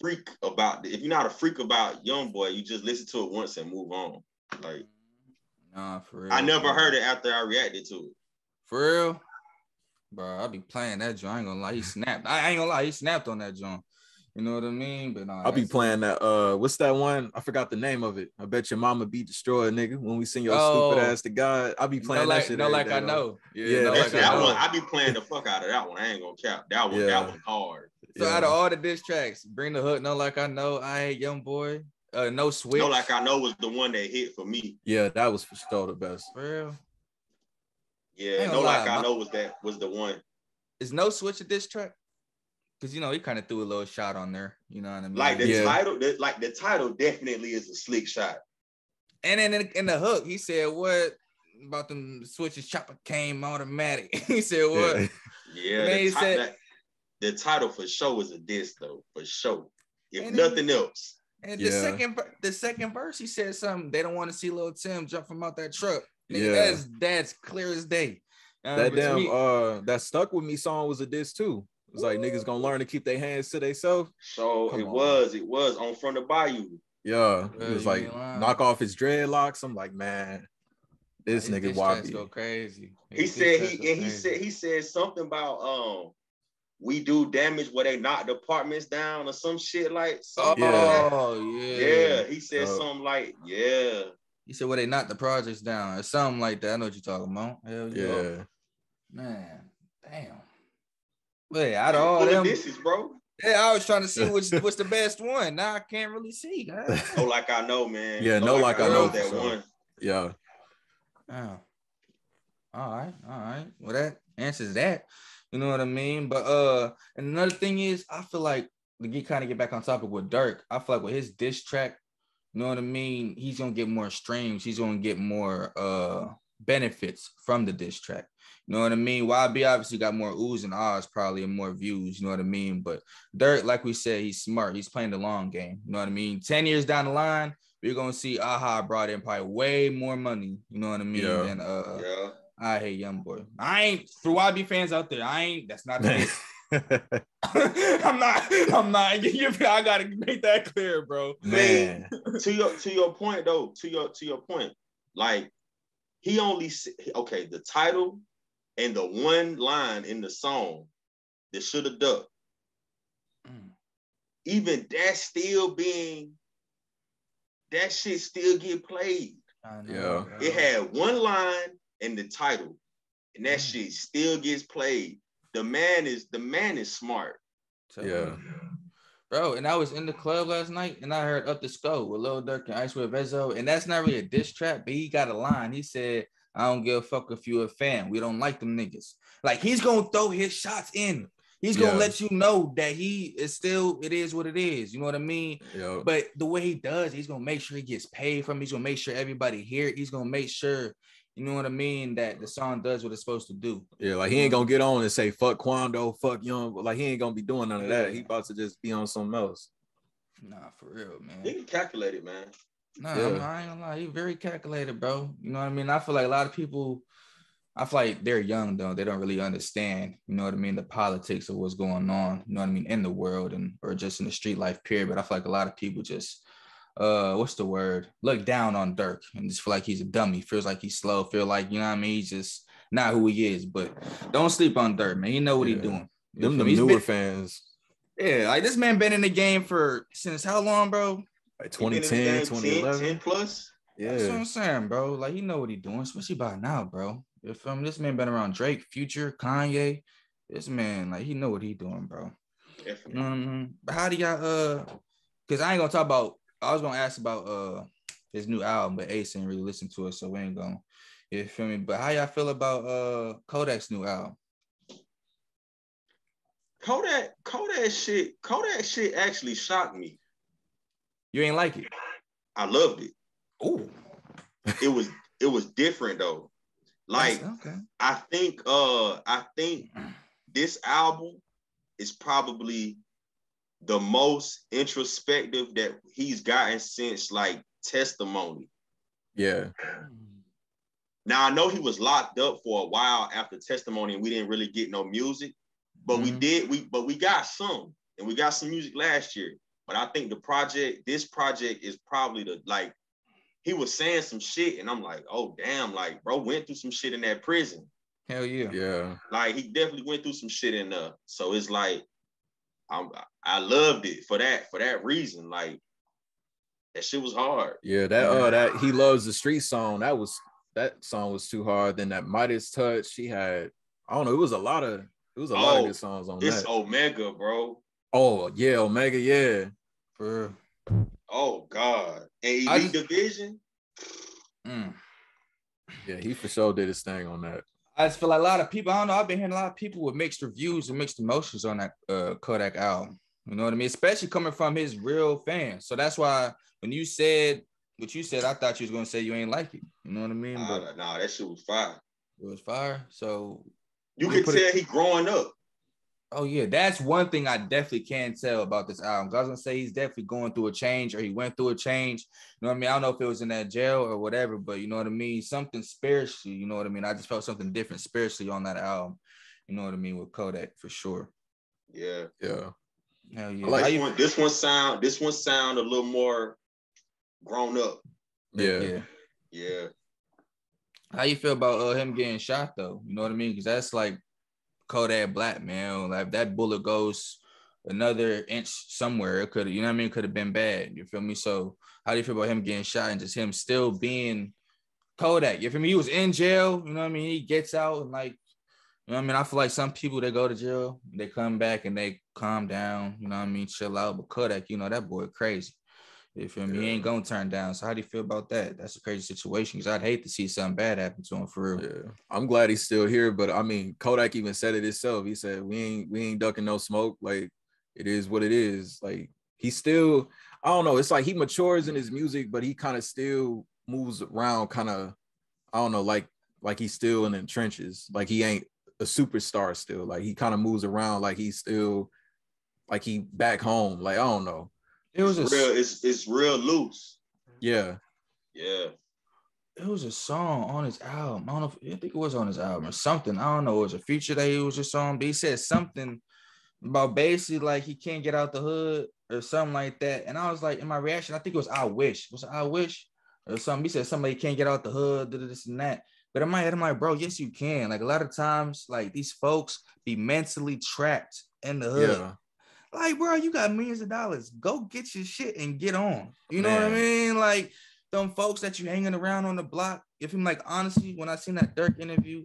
freak about if you're not a freak about Young Boy, you just listen to it once and move on. Like, nah, for real. I never heard it after I reacted to it. For real, bro. I be playing that joint. I ain't gonna lie, he snapped. I ain't gonna lie, he snapped on that joint. You know what I mean? But nah, I'll be playing that. What's that one? I forgot the name of it. I bet your mama be destroyed, nigga. When we send your stupid ass to God, I'll be playing that shit. I be playing the fuck out of that one. I ain't gonna cap that one. Yeah. That one hard. So out of all the diss tracks, Bring the Hook, Know Like I Know, I Hate Young Boy, No Switch. Know Like I Know was the one that hit for me. Yeah, that was still the best. For real. Yeah, Know Like I Know was the one. Is No Switch a diss track? Because, you know, he kind of threw a little shot on there. You know what I mean? Like the title definitely is a slick shot. And then in the hook, he said, what about them switches? Chopper came automatic. He said, what? Yeah. He said, the title for sure is a diss, though. For sure. If nothing else. And the second verse, he said something. They don't want to see Lil Tim jump from out that truck. Nigga, that's clear as day. That damn, that Stuck With Me song was a diss, too. It's like niggas gonna learn to keep their hands to themselves. So it was on Front of Bayou. Yeah, it was like knock off his dreadlocks. I'm like, man, this nigga wild. Go crazy. He said something about we do damage where they knock departments down or some shit like. He said something like He said well, they knock the projects down or something like that. I know what you're talking about. Hell yeah, man, damn. But yeah, out of all them, dishes, bro. Yeah, I was trying to see what's the best one. Now I can't really see. Know Like I Know, man. Yeah, Know Like I Know that one. Yeah. Oh. All right. Well, that answers that. You know what I mean? But and another thing is, I feel like to kind of get back on topic with Durk. I feel like with his diss track, you know what I mean? He's gonna get more streams. He's gonna get more benefits from the diss track. You know what I mean? YB obviously got more oohs and ahs probably and more views. You know what I mean? But Durk, like we said, he's smart. He's playing the long game. You know what I mean? 10 years down the line, we're going to see Aha brought in probably way more money. You know what I mean? Yeah. And I Hate Young Boy. I ain't, for YB fans out there, that's not the case. I'm not. I got to make that clear, bro. Man. To your point, though, to your point, like, he only, okay, the title, and the one line in the song that should have ducked, even that still being, that shit still get played. I know, yeah. It had one line in the title, and that shit still gets played. The man is smart. So, yeah. Bro, and I was in the club last night, and I heard Up the Skull with Lil Durk and Ice with Bezzo, and that's not really a diss track, but he got a line. He said, I don't give a fuck if you a fan. We don't like them niggas. Like, he's going to throw his shots in. He's going to let you know that he is still, it is what it is. You know what I mean? Yo. But the way he does, he's going to make sure he gets paid from it. He's going to make sure everybody hear it. He's going to make sure, you know what I mean, that the song does what it's supposed to do. Yeah, like, he ain't going to get on and say, fuck Quando, fuck Young. Like, he ain't going to be doing none of that. He about to just be on something else. Nah, for real, man. He can calculate it, man. No, yeah. I ain't gonna lie. He's very calculated, bro. You know what I mean? I feel like a lot of people, I feel like they're young, though. They don't really understand, you know what I mean, the politics of what's going on, you know what I mean, in the world and or just in the street life period. But I feel like a lot of people just, look down on Durk and just feel like he's a dummy, feels like he's slow, feel like, you know what I mean, he's just not who he is. But don't sleep on Durk, man. He know what he's doing. Them the newer fans. Yeah, like this man been in the game for since how long, bro? Like 2010, 2011. 10 plus? Yeah. That's what I'm saying, bro. Like, you know what he doing, especially by now, bro. If this man been around Drake, Future, Kanye, this man, like, he know what he doing, bro. Definitely. But how do y'all because I ain't gonna talk about I was gonna ask about his new album, but Ace ain't really listen to it, so we ain't gonna you feel me. But how y'all feel about Kodak's new album? Kodak shit actually shocked me. You ain't like it? I loved it. Ooh. It was different though. Like okay. I think this album is probably the most introspective that he's gotten since like Testimony. Yeah. Now I know he was locked up for a while after Testimony and we didn't really get no music, but mm-hmm. we got some, and we got some music last year. But I think this project is probably the, like, he was saying some shit and I'm like, oh damn, like bro went through some shit in that prison. Hell yeah. Yeah. Like he definitely went through some shit in there. So it's like I loved it for that reason. Like that shit was hard. Yeah, that He Loves the Street song, that song was too hard. Then that Midas Touch, she had, I don't know, it was a lot of good songs on this. It's Omega, bro. Oh, yeah, Omega, yeah. For real. Oh, God. And Elite Division? Yeah, he for sure did his thing on that. I just feel like a lot of people, I don't know, I've been hearing a lot of people with mixed reviews and mixed emotions on that Kodak album. You know what I mean? Especially coming from his real fans. So that's why when you said what you said, I thought you was going to say you ain't like it. You know what I mean? But nah, that shit was fire. It was fire. So you can tell he growing up. Oh, yeah. That's one thing I definitely can tell about this album. I was going to say he's definitely going through a change, or he went through a change. You know what I mean? I don't know if it was in that jail or whatever, but you know what I mean? Something spiritually, you know what I mean? I just felt something different spiritually on that album. You know what I mean? With Kodak, for sure. Yeah. Yeah. Hell yeah. Like this one sound a little more grown up. Yeah. How you feel about him getting shot though? You know what I mean? Because that's like Kodak Black, man. Like that bullet goes another inch somewhere. It could, you know what I mean? Could have been bad. You feel me? So how do you feel about him getting shot and just him still being Kodak? You feel me? He was in jail. You know what I mean? He gets out and like. You know what I mean? I feel like some people that go to jail, they come back and they calm down, you know what I mean? Chill out. But Kodak, you know, that boy crazy. You feel me? He ain't gonna turn down. So how do you feel about that? That's a crazy situation because I'd hate to see something bad happen to him for real. Yeah. I'm glad he's still here, but I mean, Kodak even said it himself. He said, we ain't ducking no smoke. Like, it is what it is. Like, he still, I don't know. It's like he matures in his music, but he kind of still moves around, kind of, I don't know, like he's still in the trenches. Like, he ain't a superstar still. Like he kind of moves around like he's still like he back home. Like I don't know. It's real loose. Yeah. Yeah. It was a song on his album. I don't know if, I think it was on his album or something. I don't know. It was a feature that he was just on. But he said something about basically like he can't get out the hood or something like that. And I was like, in my reaction, I think it was I Wish. Was it I Wish or something? He said somebody can't get out the hood, this and that. But in my head, I'm like, bro, yes, you can. Like, a lot of times, like, these folks be mentally trapped in the hood. Yeah. Like, bro, you got millions of dollars. Go get your shit and get on. You know what I mean? Like, them folks that you hanging around on the block. If I'm like, honestly, when I seen that Durk interview,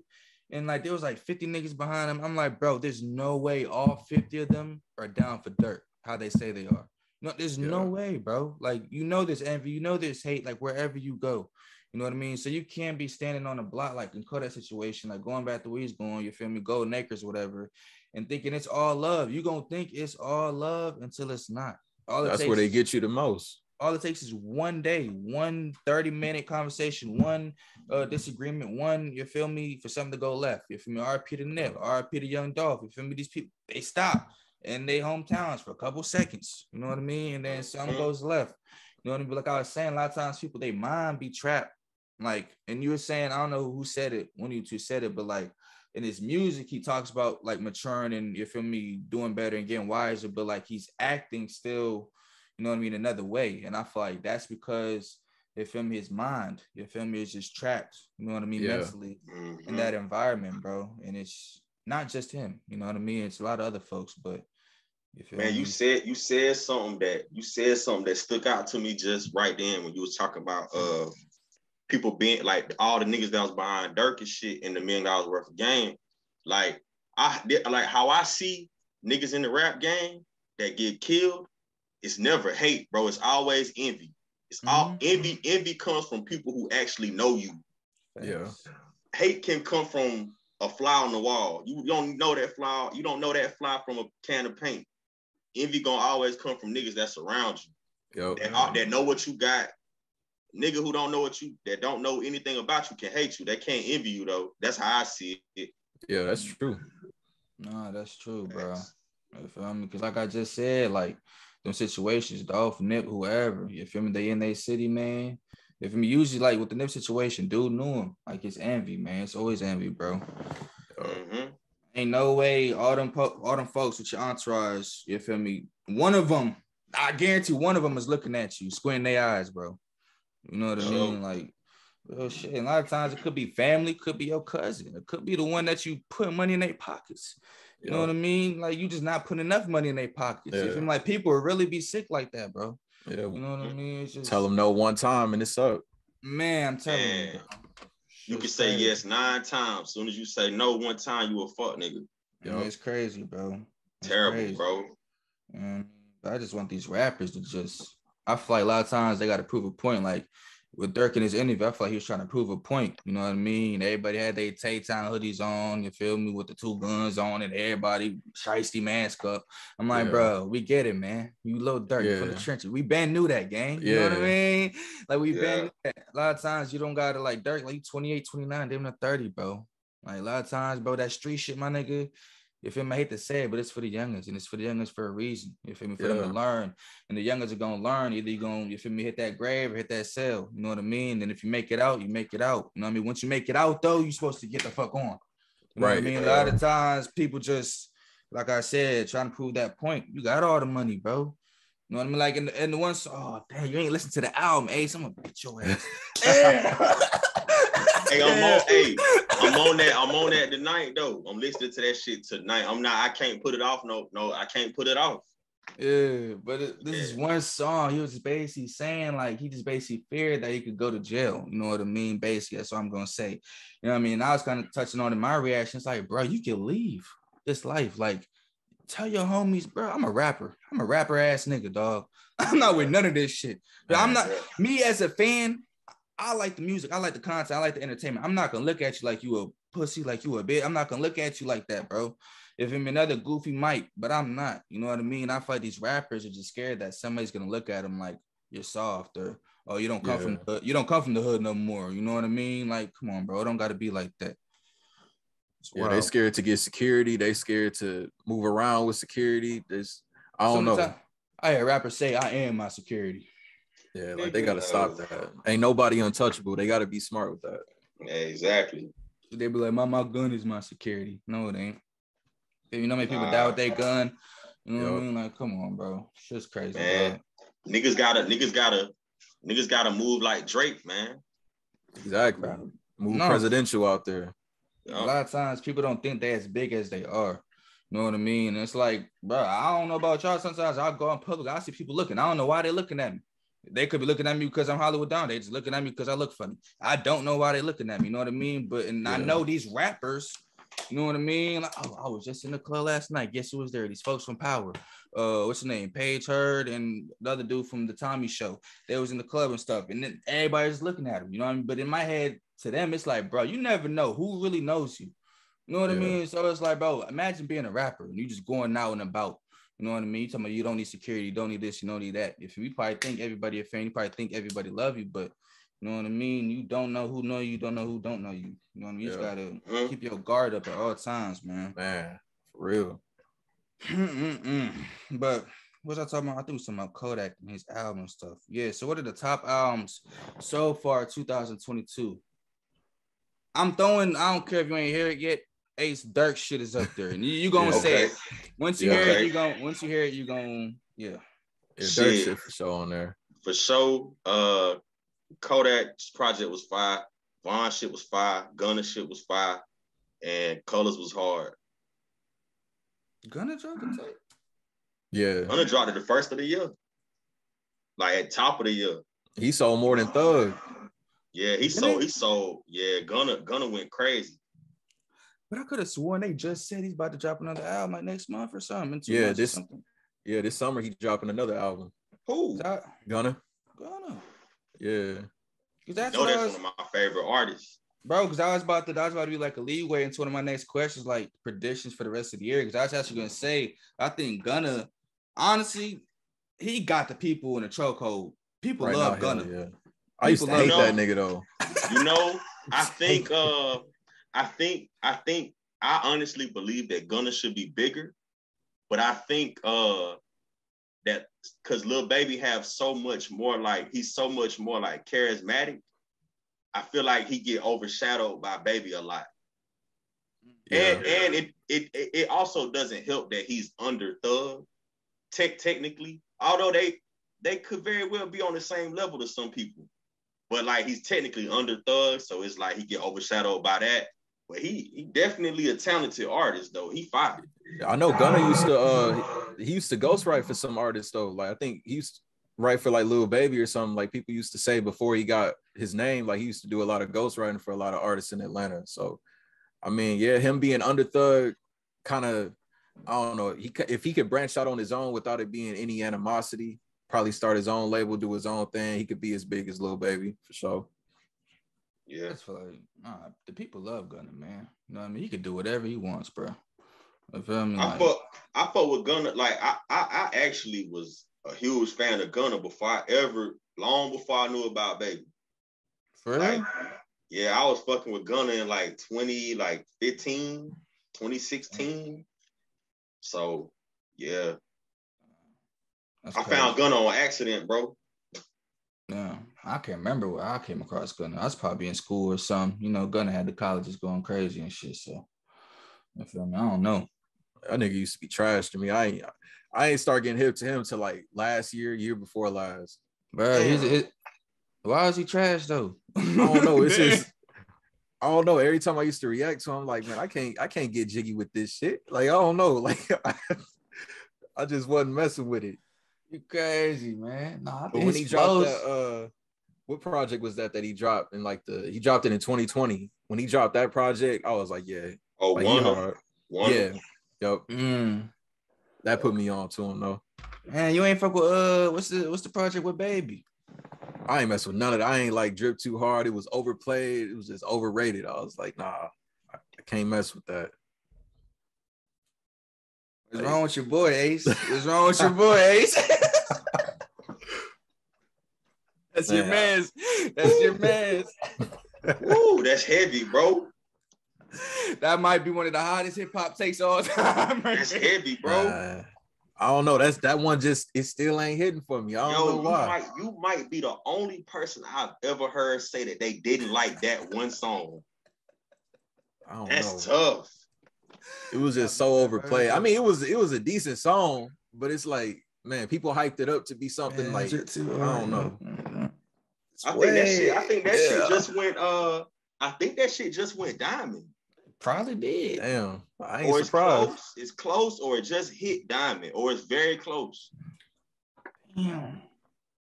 and, like, there was, like, 50 niggas behind him, I'm like, bro, there's no way all 50 of them are down for Durk, how they say they are. No, there's no way, bro. Like, you know there's envy. You know there's hate, like, wherever you go. You know what I mean? So you can't be standing on a block like in Kodak situation, like going back to where he's going, you feel me, Golden Acres, whatever, and thinking it's all love. You're going to think it's all love until it's not. That's where they get you the most. All it takes is one day, one 30-minute conversation, one disagreement, one, you feel me, for something to go left. You feel me? R.P. to Nip, R.P. to Young Dolph. You feel me? These people, they stop in their hometowns for a couple seconds. You know what I mean? And then something goes left. You know what I mean? Like I was saying, a lot of times people, they mind be trapped. Like, and you were saying, I don't know who said it, one of you two said it, but like in his music, he talks about like maturing and, you feel me, doing better and getting wiser, but like he's acting still, you know what I mean, another way. And I feel like that's because, you feel me, his mind, you feel me, is just trapped, you know what I mean, mentally in that environment, bro. And it's not just him. You know what I mean? It's a lot of other folks, but you feel man, me? you said something that stuck out to me just right then when you was talking about people being like all the niggas that was behind Durk and shit and the $1 million worth of game. Like how I see niggas in the rap game that get killed, it's never hate, bro. It's always envy. It's all envy. Envy comes from people who actually know you. Yeah. Hate can come from a fly on the wall. You don't know that fly. You don't know that fly from a can of paint. Envy gonna always come from niggas that surround you. Yep. That know what you got. Nigga who don't know what you, that don't know anything about you, can hate you. They can't envy you though. That's how I see it. Yeah, that's true. Nah, that's true, bro. You feel me? Because like I just said, like them situations, Dolph, Nip, whoever, you feel me? They in their city, man. If I'm usually like with the Nip situation, dude knew him. Like it's envy, man. It's always envy, bro. Ain't no way all them folks with your entourage, you feel me? One of them, I guarantee one of them is looking at you, squinting their eyes, bro. You know what I mean? Like, real shit. And a lot of times it could be family, could be your cousin. It could be the one that you put money in their pockets. You know what I mean? Like you just not putting enough money in their pockets. Yeah. You feel me? Like people really be sick like that, bro. Yeah, you know what I mean? It's just, tell them no one time and it's up. Man, I'm telling you. You can say yes 9 times. As soon as you say no one time, you a fuck nigga. Yo, it's crazy, bro. It's terrible, crazy, bro. I just want these rappers to just, I feel like a lot of times they got to prove a point. Like with Durk in his interview, I feel like he was trying to prove a point. You know what I mean? Everybody had their Tay-Town hoodies on, you feel me, with the 2 guns on and everybody shiesty mask up. I'm like, bro, we get it, man. You Lil Durk from the trenches. We been knew that, gang. You know what I mean? Like we been knew that. A lot of times you don't got to like Durk, like you 28, 29, damn near 30, bro. Like a lot of times, bro, that street shit, my nigga. You feel me? I hate to say it, but it's for the youngins, and it's for the youngins for a reason. You feel me? For them to learn, and the youngins are gonna learn. Either you're gonna, you feel me, hit that grave or hit that cell. You know what I mean? And if you make it out, you make it out. You know what I mean? Once you make it out, though, you're supposed to get the fuck on. You know what I mean? A lot of times, people just, like I said, trying to prove that point. You got all the money, bro. You know what I mean? Like in the one song, oh damn, you ain't listen to the album, Ace. I'm gonna beat your ass. Hey, I'm on that tonight though. I'm listening to that shit tonight. I can't put it off. No, I can't put it off. Yeah, but this is one song. He was basically saying like he just basically feared that he could go to jail. You know what I mean? Basically, that's what I'm gonna say. You know what I mean? And I was kind of touching on in my reaction. It's like, bro, you can leave this life. Like, tell your homies, bro, I'm a rapper. I'm a rapper ass nigga, dog. I'm not with none of this shit. But I'm not me as a fan. I like the music. I like the content. I like the entertainment. I'm not going to look at you like you a pussy, like you a bitch. I'm not going to look at you like that, bro. If I'm another goofy Mike, but I'm not. You know what I mean? I feel like these rappers are just scared that somebody's going to look at them like you're soft or, oh, you don't come from the hood. You don't come from the hood no more. You know what I mean? Like, come on, bro. It don't got to be like that. Yeah, they scared to get security. They scared to move around with security. I don't know. I hear rappers say, I am my security. Yeah, like they gotta stop that. Ain't nobody untouchable. They gotta be smart with that. Yeah, exactly. They be like, my gun is my security. No, it ain't. You know how many people die with their gun? You know what I mean? Like, come on, bro. Shit's crazy, man. Bro. Niggas gotta move like Drake, man. Exactly. Bro. Presidential out there. A lot of times people don't think they're as big as they are. You know what I mean? It's like, bro, I don't know about y'all. Sometimes I'll go in public, I see people looking. I don't know why they're looking at me. They could be looking at me because I'm Hollywood Don. They just looking at me because I look funny. I don't know why they looking at me. You know what I mean? I know these rappers. You know what I mean? Like, oh, I was just in the club last night. Guess who was there? These folks from Power. What's his name? Paige Hurd and the other dude from the Tommy Show. They was in the club and stuff. And then everybody's looking at them. You know what I mean? But in my head, to them, it's like, bro, you never know who really knows you. You know what I mean? So it's like, bro, imagine being a rapper and you just going out and about. You know what I mean? You talking about you don't need security, you don't need this, you don't need that. If you probably think everybody a fan, you probably think everybody love you, but you know what I mean? You don't know who know you, don't know who don't know you. You know what I mean? You just gotta keep your guard up at all times, man. Man, for real. But what was I talking about? I threw something about Kodak and his album stuff. Yeah, so what are the top albums so far 2022? I don't care if you ain't hear it yet. Ace Durk shit is up there, and you gonna say it. Once you hear it, you gonna Durk shit for sure on there. For sure, Kodak's project was fire. Von shit was fire. Gunna shit was fire, and Colors was hard. Gunna dropped the tape. Yeah. Gunna dropped it the first of the year. Like at top of the year. He sold more than Thug. Yeah, he sold, Gunna went crazy. But I could have sworn they just said he's about to drop another album like next month or something. This summer he's dropping another album. Who? Gunna. Yeah. That's one of my favorite artists. Bro, because I was about to be like a leeway into one of my next questions, like predictions for the rest of the year. Because I was actually going to say, I think Gunna, honestly, he got the people in a chokehold. People right love Gunna. Yeah. I used to hate that nigga though. You know, I think I honestly believe that Gunna should be bigger, but I think that because Lil Baby have so much more, like he's so much more like charismatic. I feel like he get overshadowed by Baby a lot. Yeah. And it also doesn't help that he's under Thug technically, although they could very well be on the same level to some people. But, like, he's technically under Thug, so it's like he get overshadowed by that. But he definitely a talented artist, though. He fought it. I know Gunna used to he used to ghostwrite for some artists, though. Like, I think he used to write for, like, Lil Baby or something. Like, people used to say before he got his name, like, he used to do a lot of ghostwriting for a lot of artists in Atlanta. So, I mean, yeah, him being under Thug kind of, I don't know, if he could branch out on his own without it being any animosity, probably start his own label, do his own thing. He could be as big as Lil Baby for sure. Yeah, that's like the people love Gunna, man. You know what I mean? He could do whatever he wants, bro. You feel me? I fuck with Gunna. Like I actually was a huge fan of Gunna long before I knew about Baby. For real? Like, yeah, I was fucking with Gunna in like 2016. So yeah. I found Gunna on accident, bro. Yeah, I can't remember where I came across Gunna. I was probably in school or something. You know, Gunna had the colleges going crazy and shit. So, you feel me? I don't know. That nigga used to be trash to me. I ain't start getting hip to him till like last year, year before last. Bro, why is he trash though? I don't know. It's just, I don't know. Every time I used to react to him, like, man, I can't get jiggy with this shit. Like, I don't know. Like, I just wasn't messing with it. You crazy, man. No, I think when he dropped that, what project was that he dropped in like he dropped it in 2020. When he dropped that project, I was like, yeah. Oh, like, one. Yeah. Yep. Mm. That put me on to him though. Man, you ain't fuck with what's the project with Baby? I ain't mess with none of that. I ain't like drip too hard. It was overplayed. It was just overrated. I was like, nah, I can't mess with that. What's wrong with your boy, Ace? What's wrong with your boy, Ace? That's your man's. That's your man's. Woo, that's heavy, bro. That might be one of the hottest hip-hop takes all time. That's heavy, bro. I don't know. That one just, it still ain't hitting for me. I don't know why. You might be the only person I've ever heard say that they didn't like that one song. I don't know. That's tough. It was just so overplayed. I mean, it was a decent song, but it's like, man, people hyped it up to be something, man, like I don't know. I think that shit just went diamond. Probably did. Damn, I ain't surprised. It's close, or it just hit diamond, or it's very close. Damn,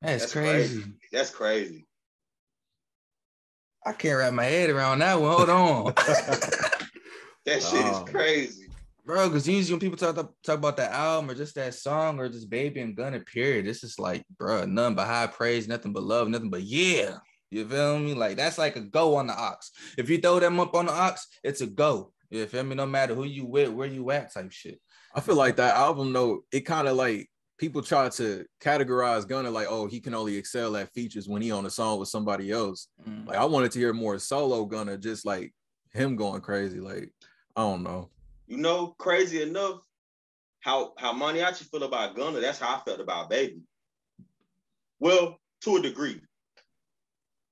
that's crazy. That's crazy. I can't wrap my head around that one. Hold on. That shit is crazy. Bro, because usually when people talk about that album or just that song or just Baby and Gunna, period, this is like, bro, nothing but high praise, nothing but love, nothing but yeah. You feel me? Like, that's like a go on the ox. If you throw them up on the ox, it's a go. You feel me? No matter who you with, where you at type shit. I feel like that album, though, it kind of like people try to categorize Gunna like, oh, he can only excel at features when he on a song with somebody else. Mm. Like, I wanted to hear more solo Gunna, just like him going crazy, like, I don't know. You know, crazy enough, how Maniaci feel about Gunna, that's how I felt about Baby. Well, to a degree.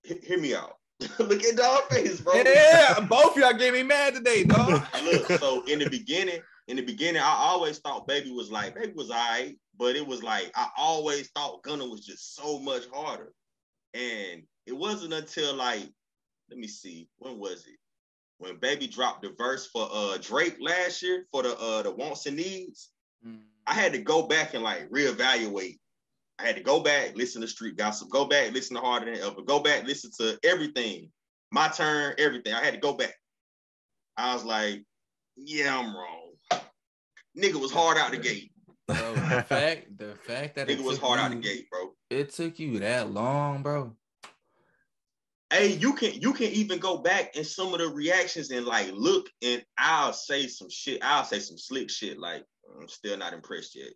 Hear me out. Look at dog face, bro. Yeah, both y'all get me mad today, dog. Look, so in the beginning, I always thought Baby was all right, but it was like, I always thought Gunna was just so much harder. And it wasn't until like, let me see, when was it? when Baby dropped the verse for Drake last year for the wants and needs, I had to go back and like reevaluate. I had to go back, listen to Street Gossip, go back, listen to Harder Than Ever, go back, listen to everything, My Turn, everything. I had to go back. I was like, yeah, I'm wrong. Nigga was hard out the gate. Bro, the fact that nigga was hard out the gate, bro. It took you that long, bro. Hey, you can even go back in some of the reactions and like look, and I'll say some shit. I'll say some slick shit like, I'm still not impressed yet.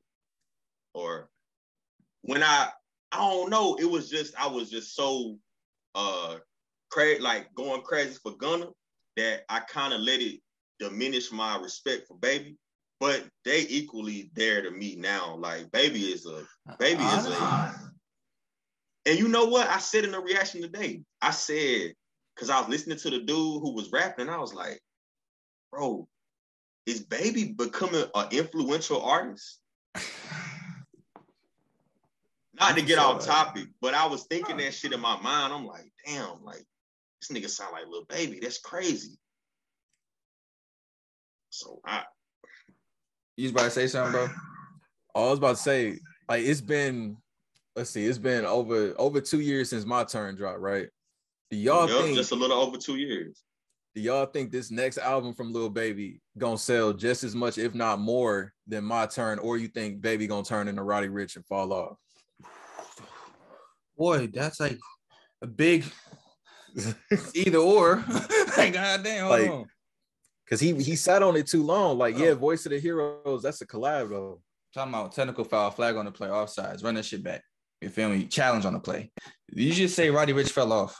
Or when I don't know, it was just, I was just so going crazy for Gunna that I kind of let it diminish my respect for Baby. But they equally there to me now. Like Baby is a and you know what? I said in the reaction today, I said, because I was listening to the dude who was rapping, I was like, bro, is Baby becoming an influential artist? Not to get off topic, but I was thinking that shit in my mind. I'm like, damn, like this nigga sound like Lil Baby. That's crazy. So you was about to say something, bro? I was about to say, like, it's been over 2 years since My Turn dropped, right? Do y'all think just a little over 2 years? Do y'all think this next album from Lil Baby gonna sell just as much, if not more, than My Turn? Or you think Baby gonna turn into Roddy Ricch and fall off? Boy, that's like a big either or. Like, goddamn, like, hold on. Cause he sat on it too long. Like, yeah, Voice of the Heroes, that's a collab though. Talking about technical foul, flag on the play, offsides, run that shit back. You feel me? Challenge on the play. You just say Roddy Ricch fell off.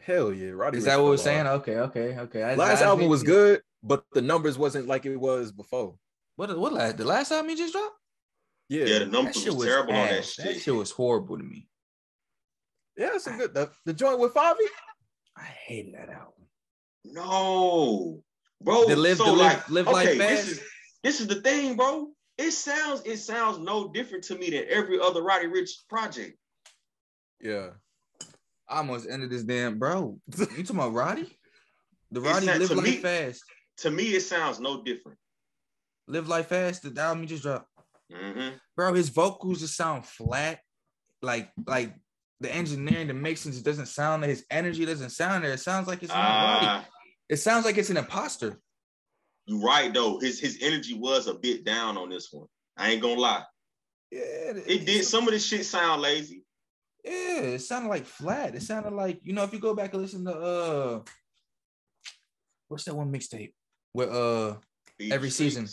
Hell yeah, Roddy. Is Ricch that what we're saying? Off. Okay. Last album was good, but the numbers wasn't like it was before. What last? The last album he just dropped? Yeah, the numbers was terrible on that shit. That shit was horrible to me. Yeah, it's a good. The joint with Favi. I hated that album. No, bro. This is the thing, bro. It sounds no different to me than every other Roddy Ricch project. Yeah, I almost ended this damn, bro. You talking about Roddy? The Roddy Live Life Fast. To me, it sounds no different. Live Life Fast. The album just dropped. Mm-hmm. Bro, his vocals just sound flat. Like. The engineering, the mixing just doesn't sound there. His energy doesn't sound there. It sounds like it's not Roddy. It sounds like it's an imposter. You're right, though. His energy was a bit down on this one. I ain't gonna lie. Yeah, it did. Some of this shit sound lazy. Yeah, it sounded like flat. It sounded like, you know, if you go back and listen to what's that one mixtape with every season.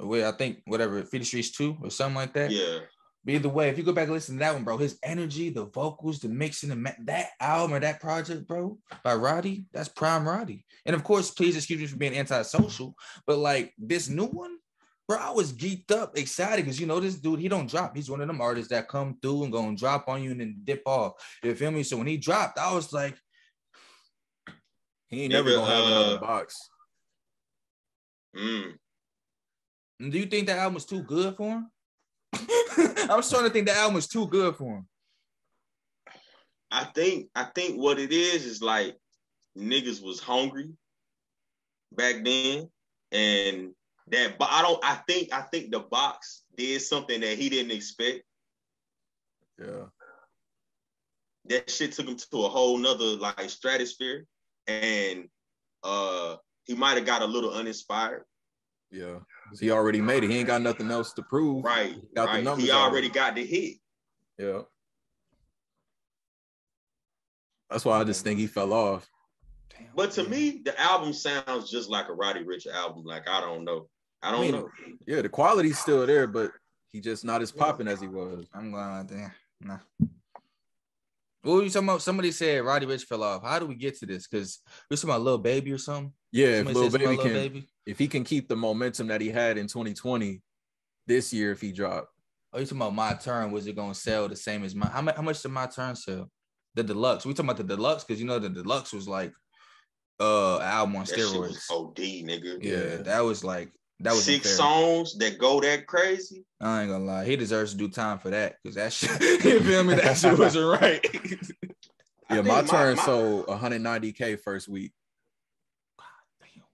Wait, I think whatever, Feed the Streets 2 or something like that. Yeah. But either way, if you go back and listen to that one, bro, his energy, the vocals, the mixing, that album or that project, bro, by Roddy, that's prime Roddy. And of course, please excuse me for being antisocial, but like this new one, bro, I was geeked up, excited, because you know this dude, he don't drop. He's one of them artists that come through and gonna drop on you and then dip off. You feel me? So when he dropped, I was like, he ain't never gonna have another box. Do you think that album was too good for him? I'm starting to think the album is too good for him. I think what it is like niggas was hungry back then, and that. But I think the box did something that he didn't expect. Yeah, that shit took him to a whole nother like stratosphere, and he might have got a little uninspired. Yeah. He already made it. He ain't got nothing else to prove. Right. He already got the hit. Yeah. That's why I just think he fell off. Damn, but to me, the album sounds just like a Roddy Ricch album. Like, I don't know. Yeah, the quality's still there, but he just not as popping as he was. I'm glad. Nah. What were you talking about? Somebody said Roddy Ricch fell off. How do we get to this? Because we're talking about Lil Baby or something. Yeah, somebody if Lil Baby, if he can keep the momentum that he had in 2020 this year, if he dropped. Oh, you talking about My Turn? Was it gonna sell the same as my? How much did My Turn sell? The deluxe. We talking about the deluxe because you know the deluxe was like album on steroids. OD, nigga. Yeah, that was 6 songs that go that crazy. I ain't gonna lie, he deserves to do time for that because that shit. You feel me? That shit wasn't right. Yeah, my turn sold 190K first week.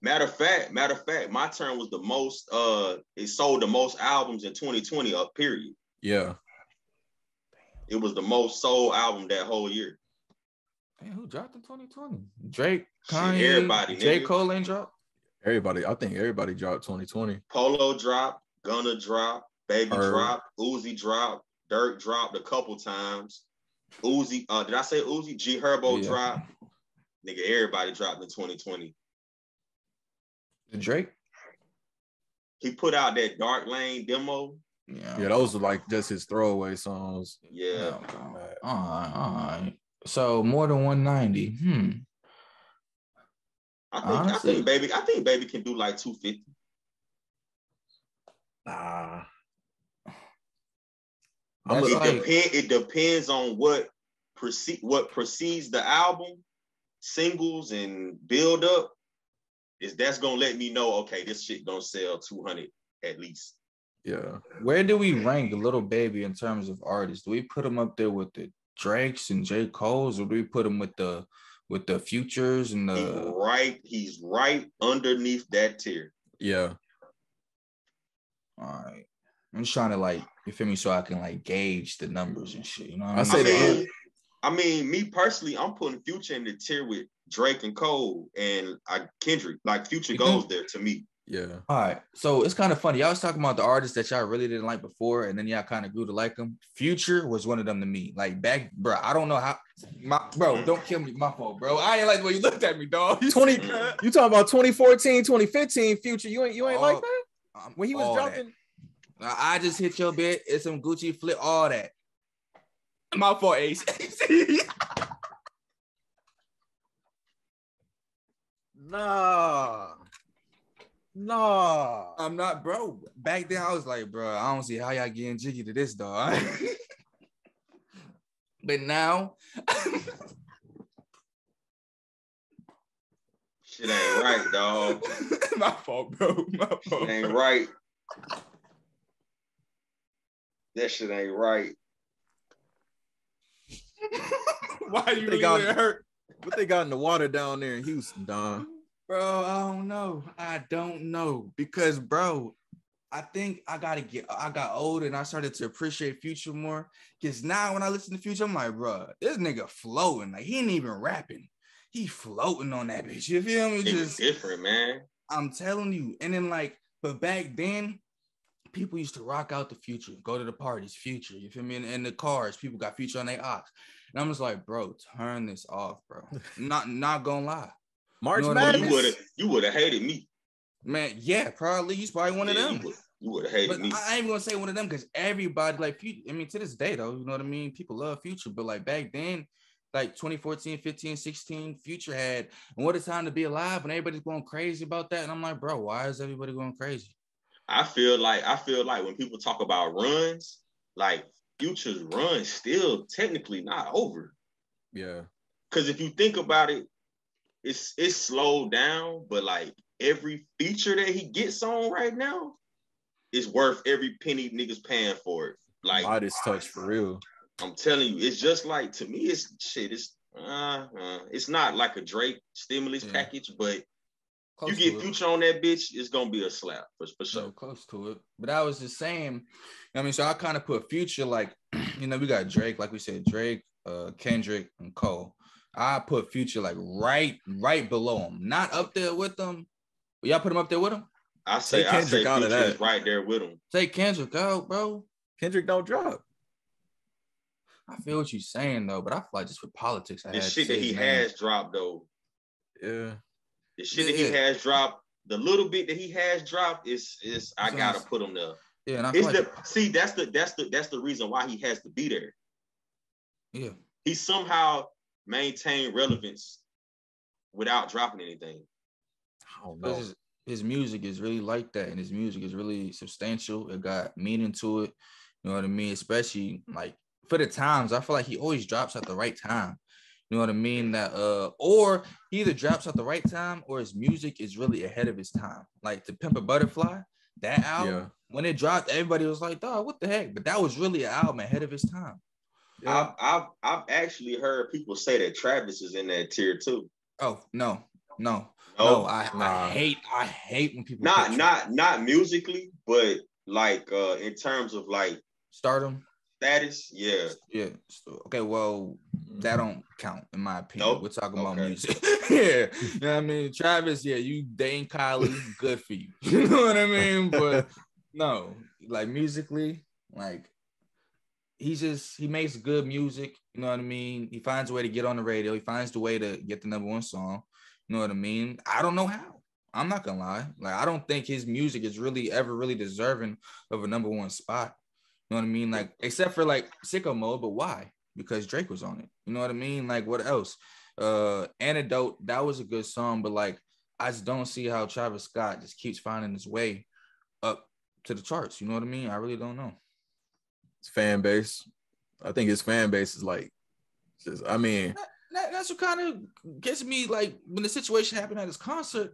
Matter of fact, My Turn was the most, it sold the most albums in 2020, period. Yeah. It was the most sold album that whole year. Damn, who dropped in 2020? Drake, Kanye, shit, everybody, J. Cole ain't dropped? Everybody. I think everybody dropped 2020. Polo dropped, Gunna dropped, Baby dropped, Uzi dropped, Durk dropped a couple times. Uzi, did I say Uzi? G Herbo dropped. Nigga, everybody dropped in 2020. Drake, he put out that Dark Lane demo. Yeah, those are like just his throwaway songs. Yeah. All right. So more than 190. I think Baby can do like 250. Nah. It depends on what precedes the album, singles and build up. That's gonna let me know, okay, this shit gonna sell 200 at least. Yeah. Where do we rank Lil Baby in terms of artists? Do we put him up there with the Drakes and J. Cole's, or do we put him with the Futures and the? He's right underneath that tier. Yeah. All right. I'm trying to you feel me, so I can gauge the numbers and shit. You know what I mean? I mean, me personally, I'm putting Future in the tier with Drake and Cole and Kendrick. Future goes there to me. Yeah. All right. So it's kind of funny. Y'all was talking about the artists that y'all really didn't like before, and then y'all kind of grew to like them. Future was one of them to me. I don't know how. Don't kill me. My fault, bro. I ain't like the way you looked at me, dog. You talking about 2014, 2015 Future? You ain't like that when he was jumping. I just hit your bed. It's some Gucci flip. All that. My fault, Ace. Nah. I'm not, bro. Back then, I was like, bro, I don't see how y'all getting jiggy to this, dog. But now... Shit ain't right, dog. My fault, bro. Shit ain't right. That shit ain't right. Why are you hurt? What they got in the water down there in Houston, Don? Bro, I don't know. Because, bro, I think I got older and I started to appreciate Future more. Because now when I listen to Future, I'm like, bro, this nigga floating. He ain't even rapping. He floating on that bitch. You feel me? It's different, man. I'm telling you. And then, but back then, people used to rock out the Future, go to the parties, Future. You feel me? And the cars, people got Future on their ox. And I'm just like, bro, turn this off, bro. Not gonna lie. March Madness. You would have hated me. Man, yeah, probably. You're probably one of them. You would have hated me. I ain't gonna say one of them because everybody Future. I mean, to this day though, you know what I mean? People love Future, but back then, 2014, 15, 16, Future had, and what a time to be alive, and everybody's going crazy about that. And I'm like, bro, why is everybody going crazy? I feel like when people talk about runs, Future's run still technically not over. Yeah. Because if you think about it, it's slowed down, but every feature that he gets on right now is worth every penny niggas paying for it. Modest touch for real. I'm telling you, it's just to me, it's shit. It's not like a Drake stimulus package, but close, you get Future on that bitch, it's gonna be a slap for sure. No, close to it. But I was just saying, I mean, so I kind of put Future we got Drake, like we said, Drake, Kendrick, and Cole. I put Future right below him, not up there with them. Y'all put him up there with him. I say out of that, right there with him. Take Kendrick out, bro. Kendrick don't drop. I feel what you're saying though, but I feel just with politics, has dropped though. Yeah. The shit that he has dropped, the little bit that he has dropped is I gotta put him there. Yeah, and I feel that's the reason why he has to be there. Yeah, he somehow maintained relevance without dropping anything. I don't know. His music is really like that, and his music is really substantial. It got meaning to it. You know what I mean? Especially for the times, I feel he always drops at the right time. You know what I mean? That or he either drops at the right time or his music is really ahead of his time. To Pimp a Butterfly, that album, when it dropped, everybody was like, dog, what the heck? But that was really an album ahead of his time. Yeah. I've actually heard people say that Travis is in that tier too. Oh no, no, no! I hate when people not musically, but like in terms of like stardom status. Yeah, yeah. Okay, well that don't count in my opinion. Nope. We're talking about music. Yeah, you know what I mean. Travis, yeah, you Dane Kylie, good for you. You know what I mean? But no, like musically, like. He makes good music, you know what I mean? He finds a way to get on the radio. He finds the way to get the #1 song, you know what I mean? I don't know how. I'm not going to lie. Like, I don't think his music is really ever really deserving of a #1 spot, you know what I mean? Like, except for, like, Sicko Mode, but why? Because Drake was on it, you know what I mean? Like, what else? Antidote, that was a good song, but, like, I just don't see how Travis Scott just keeps finding his way up to the charts, you know what I mean? I really don't know. His fan base. I think his fan base is like, just, I mean. That's what kind of gets me, like, when the situation happened at his concert,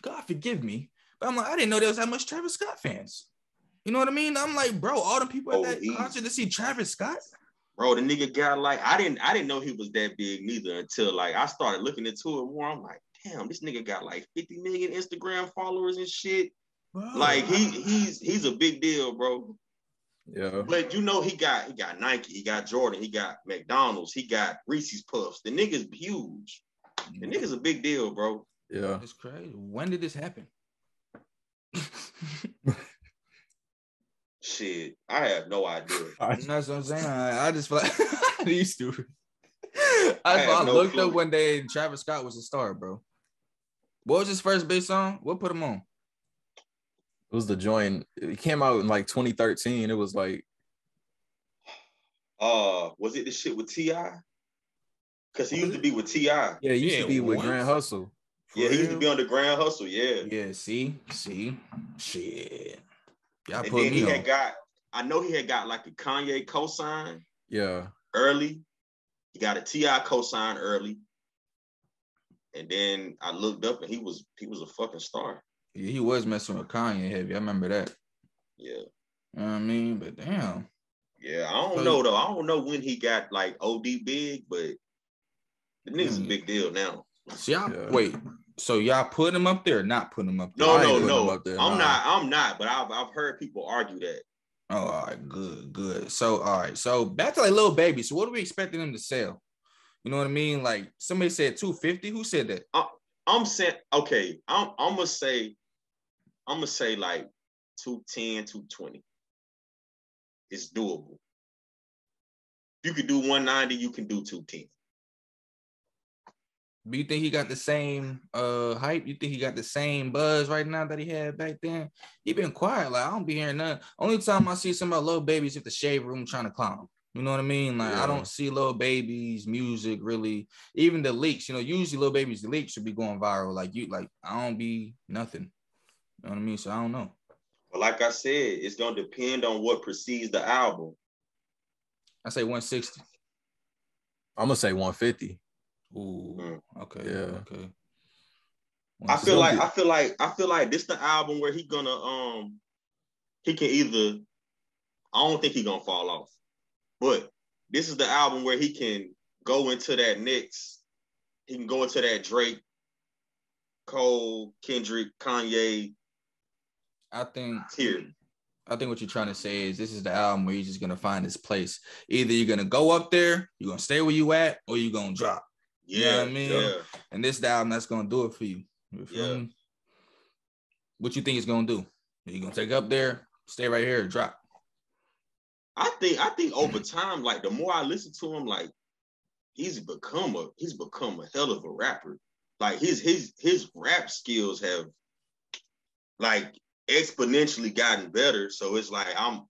God forgive me, but I'm like, I didn't know there was that much Travis Scott fans. You know what I mean? I'm like, bro, all the people at that concert to see Travis Scott? Bro, the nigga got like, I didn't know he was that big neither until, like, I started looking into it more. I'm like, damn, this nigga got like 50 million Instagram followers and shit. Bro. Like, he's a big deal, bro. Yeah, but you know he got Nike, he got Jordan, he got McDonald's, he got Reese's Puffs. The nigga's huge. The nigga's a big deal, bro. Yeah, it's crazy. When did this happen? Shit, I have no idea. That's what I'm saying. I just feel like these stupid. I looked up one day and Travis Scott was a star, bro. What was his first big song? What put him on? It was the joint. It came out in like 2013. It was like, was it the shit with T.I.? Because he used to be with T.I. Yeah, he used to be with Grand Hustle. Yeah, he used to be on the Grand Hustle. Yeah. Yeah. See, shit. Y'all put me on. I know he had got like a Kanye cosign. Yeah. Early, he got a T.I. cosign early, and then I looked up and he was a fucking star. Yeah, he was messing with Kanye heavy. I remember that. Yeah. You know what I mean? But damn. Yeah, I don't know, though. I don't know when he got, like, OD big, but the nigga's a big deal now. So y'all, wait. So y'all put him up there or not putting him up there? No. Up there, I'm not, but I've heard people argue that. Oh, all right. Good. So, all right. So back to, like, Lil Baby. So what are we expecting him to sell? You know what I mean? Like, somebody said 250. Who said that? I'm saying, okay, I'm gonna say like 210, 220. It's doable. If you could do 190, you can do 210. Do you think he got the same hype? You think he got the same buzz right now that he had back then? He been quiet. Like, I don't be hearing nothing. Only time I see somebody Lil Baby is at the Shade Room trying to clown him. You know what I mean? Like, yeah. I don't see Lil Baby's music really, even the leaks, you know, usually Lil Baby's leaks should be going viral. Like, I don't be nothing. You know what I mean? So I don't know. Well, like I said, it's going to depend on what precedes the album. I say 160. I'm going to say 150. Ooh. Mm-hmm. Okay. Yeah. Okay. I feel like this the album where I don't think he going to fall off. But this is the album where he can go into that next. He can go into that Drake, Cole, Kendrick, Kanye. I think what you're trying to say is this is the album where you're just going to find his place. Either you're going to go up there, you're going to stay where you at, or you're going to drop. Yeah, you know what I mean? Yeah. And this album, that's going to do it for you. You feel me? What you think it's going to do? You're going to take up there, stay right here, drop. I think over time, like, the more I listen to him, like, he's become a hell of a rapper. Like, his rap skills have, like, exponentially gotten better. So it's like I'm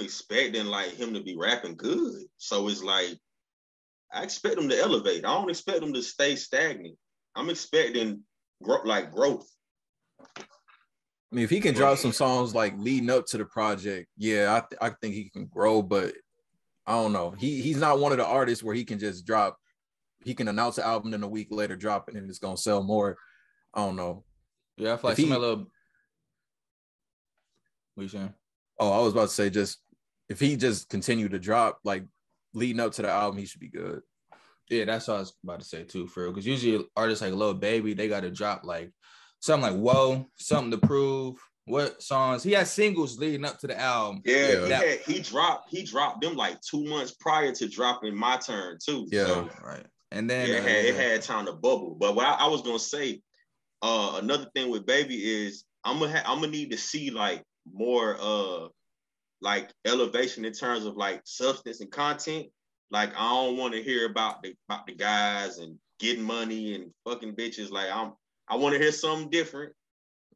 expecting, like, him to be rapping good. So it's like I expect him to elevate. I don't expect him to stay stagnant. I'm expecting growth. I mean, if he can drop some songs like leading up to the project, yeah, I think he can grow. But I don't know. He's not one of the artists where he can just drop. He can announce an album and a week later drop it and it's gonna sell more. I don't know. Yeah, I feel like what you saying? Oh, I was about to say, just if he just continue to drop like leading up to the album, he should be good. Yeah, that's what I was about to say too, for real. Because usually artists like Lil Baby, they got to drop like something like Whoa, Something to Prove. What songs? He had singles leading up to the album. Yeah, he dropped them like 2 months prior to dropping My Turn too. Yeah, so, right. And then it had time to bubble. But what I was gonna say, another thing with Baby is I'm gonna need to see like more like elevation in terms of like substance and content. Like I don't want to hear about the guys and getting money and fucking bitches. Like I want to hear something different.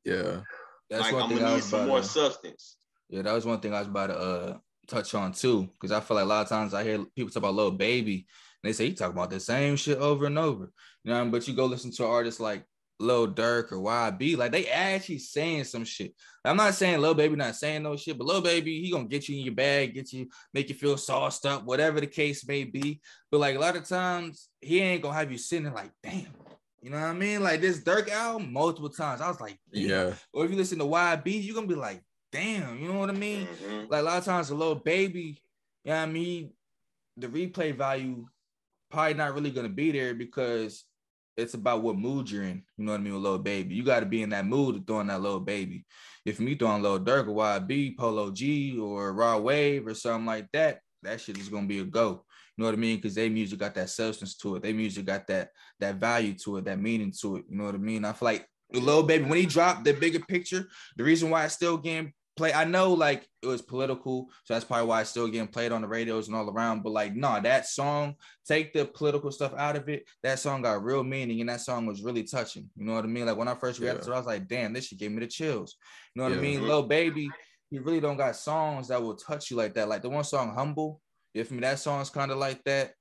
Yeah. That's like, I'm gonna need some more substance. Yeah, that was one thing I was about to touch on too, because I feel like a lot of times I hear people talk about Lil Baby, and they say he talk about the same shit over and over. You know, but you go listen to artists like Lil Durk or YB, like they actually saying some shit. I'm not saying Lil Baby not saying no shit, but Lil Baby, he gonna get you in your bag, make you feel sauced up, whatever the case may be. But like a lot of times, he ain't gonna have you sitting there like, damn. You know what I mean? Like this Durk album, multiple times I was like, damn. Yeah. Or if you listen to YB, you're gonna be like, damn. You know what I mean? Mm-hmm. Like a lot of times, a Lil Baby, you know what I mean? The replay value probably not really gonna be there because it's about what mood you're in. You know what I mean? With Lil Baby, you got to be in that mood of throwing that Lil Baby. If me throwing Lil Durk or YB, Polo G or Raw Wave or something like that, that shit is gonna be a go. You know what I mean? Because their music got that substance to it. Their music got that value to it, that meaning to it. You know what I mean? I feel like Lil Baby, when he dropped The Bigger Picture, the reason why it's still getting played, I know like it was political, so that's probably why it's still getting played on the radios and all around, but like, nah, that song, take the political stuff out of it, that song got real meaning, and that song was really touching. You know what I mean? Like when I first read it, I was like, damn, this shit gave me the chills. You know what I mean? Lil Baby, he really don't got songs that will touch you like that. Like the one song, Humble, if me, that song's kind of like that.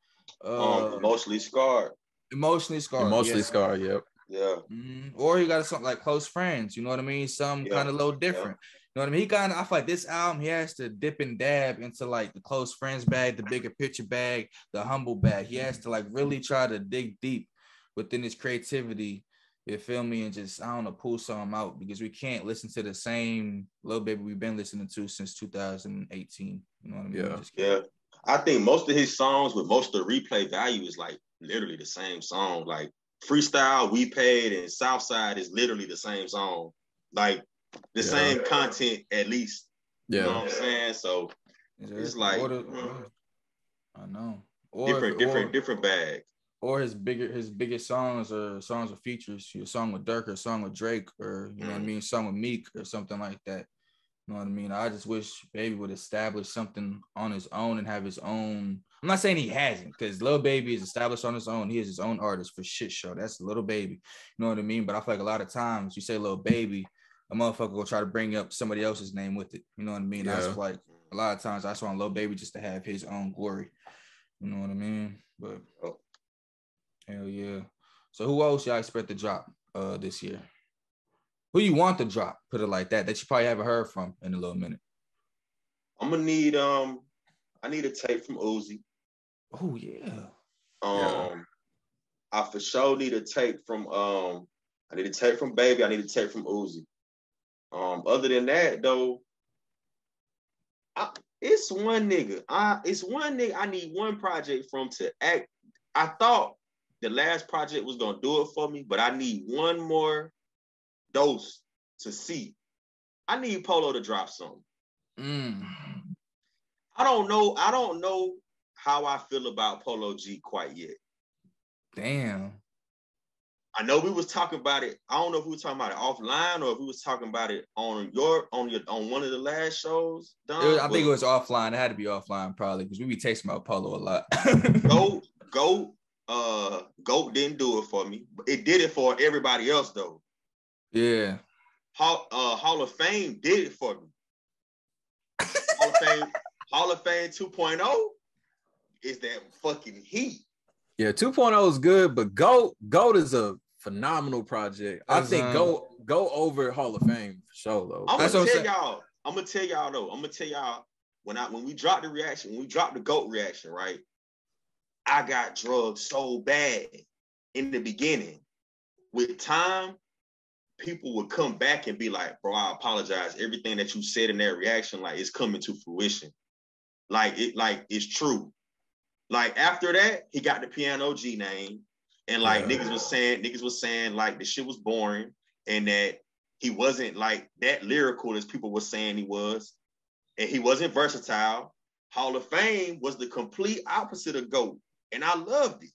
Emotionally scarred. Yep. Yeah. Mm-hmm. Or you got a song like Close Friends. You know what I mean? Something kind of a little different. You know what I mean? He kind of, I feel like this album, he has to dip and dab into like the Close Friends bag, the Bigger Picture bag, the Humble bag. He has to like really try to dig deep within his creativity. You feel me? And just, I don't know, pull something out, because we can't listen to the same Lil Baby we've been listening to since 2018. You know what I mean? Yeah. I think most of his songs with most of the replay value is like literally the same song. Like Freestyle, We Paid, and Southside is literally the same song. Like the same content, at least. Yeah. You know what I'm saying? So it's like, I know. Or, different bag. Or his biggest songs are songs with features, your song with Durk or a song with Drake, or you know what I mean, song with Meek or something like that. You know what I mean? I just wish Baby would establish something on his own and have his own. I'm not saying he hasn't, because Lil Baby is established on his own. He is his own artist for shit show. That's Lil Baby. You know what I mean? But I feel like a lot of times you say Lil Baby, a motherfucker will try to bring up somebody else's name with it. You know what I mean? Yeah. That's like a lot of times I just want Lil Baby just to have his own glory. You know what I mean? But hell yeah. So who else y'all expect to drop this year? Who you want to drop, put it like that you probably haven't heard from in a little minute? I'm gonna need I need a tape from Uzi. Oh yeah. I for sure need a tape from I need a tape from Baby, I need a tape from Uzi. Other than that though, it's one nigga I need one project from to act. I thought the last project was gonna do it for me, but I need one more dose to see. I need Polo to drop something. I don't know how I feel about Polo G quite yet. Damn. I know we was talking about it. I don't know if we were talking about it offline or if we was talking about it on one of the last shows. I think it was offline. It had to be offline probably, because we be texting about Polo a lot. Goat didn't do it for me. It did it for everybody else though. Yeah. Hall of Fame did it for me. Hall of Fame 2.0 is that fucking heat. Yeah, 2.0 is good, but GOAT is a phenomenal project. I think go over Hall of Fame for sure though. I'm gonna tell y'all when we dropped the reaction, when we dropped the GOAT reaction, right? I got drugged so bad in the beginning. With time, people would come back and be like, bro, I apologize. Everything that you said in that reaction, like, it's coming to fruition. Like, it's true. Like after that, he got the Piano G name, and like niggas was saying like the shit was boring and that he wasn't like that lyrical as people were saying he was, and he wasn't versatile. Hall of Fame was the complete opposite of GOAT, and I loved it.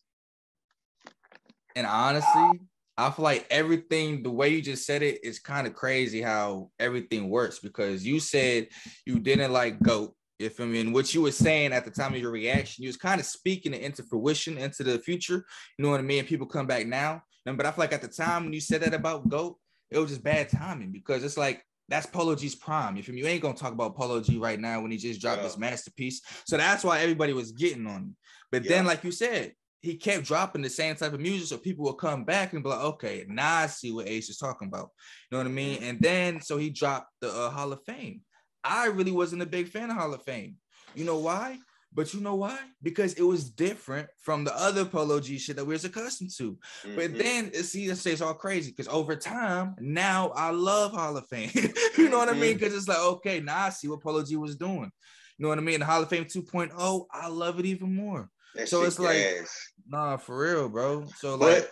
And honestly, I feel like everything, the way you just said it, is kind of crazy how everything works, because you said you didn't like GOAT. You feel me? And what you were saying at the time of your reaction, you was kind of speaking it into fruition, into the future. You know what I mean? People come back now. But I feel like at the time when you said that about GOAT, it was just bad timing, because it's like, that's Polo G's prime. You feel me? You ain't going to talk about Polo G right now when he just dropped his masterpiece. So that's why everybody was getting on him. But then, like you said, he kept dropping the same type of music, so people will come back and be like, okay, now I see what Ace is talking about. You know what I mean? And then, so he dropped the Hall of Fame. I really wasn't a big fan of Hall of Fame. You know why? But you know why? Because it was different from the other Polo G shit that we was accustomed to. Mm-hmm. But then, see, it's all crazy, because over time, now I love Hall of Fame. You know what I mean? Because it's like, okay, now I see what Polo G was doing. You know what I mean? The Hall of Fame 2.0, I love it even more. That so it's like, ass. Nah, for real, bro. So like,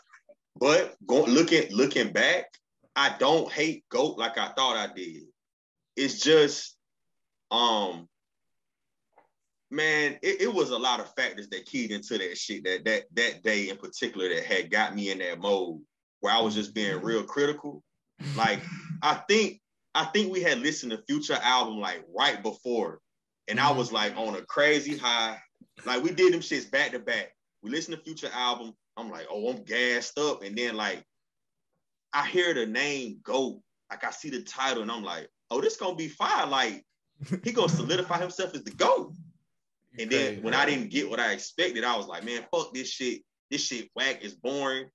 looking back, I don't hate GOAT like I thought I did. It's just, man, it was a lot of factors that keyed into that shit that day in particular that had got me in that mode where I was just being real critical. Like, I think we had listened to Future album like right before, and I was like on a crazy high. Like, we did them shits back to back. We listened to Future album. I'm like, oh, I'm gassed up. And then, like, I hear the name GOAT. Like, I see the title, and I'm like, oh, this going to be fire. Like, he going to solidify himself as the GOAT. And then when I didn't get what I expected, I was like, man, fuck this shit. This shit whack. It's boring.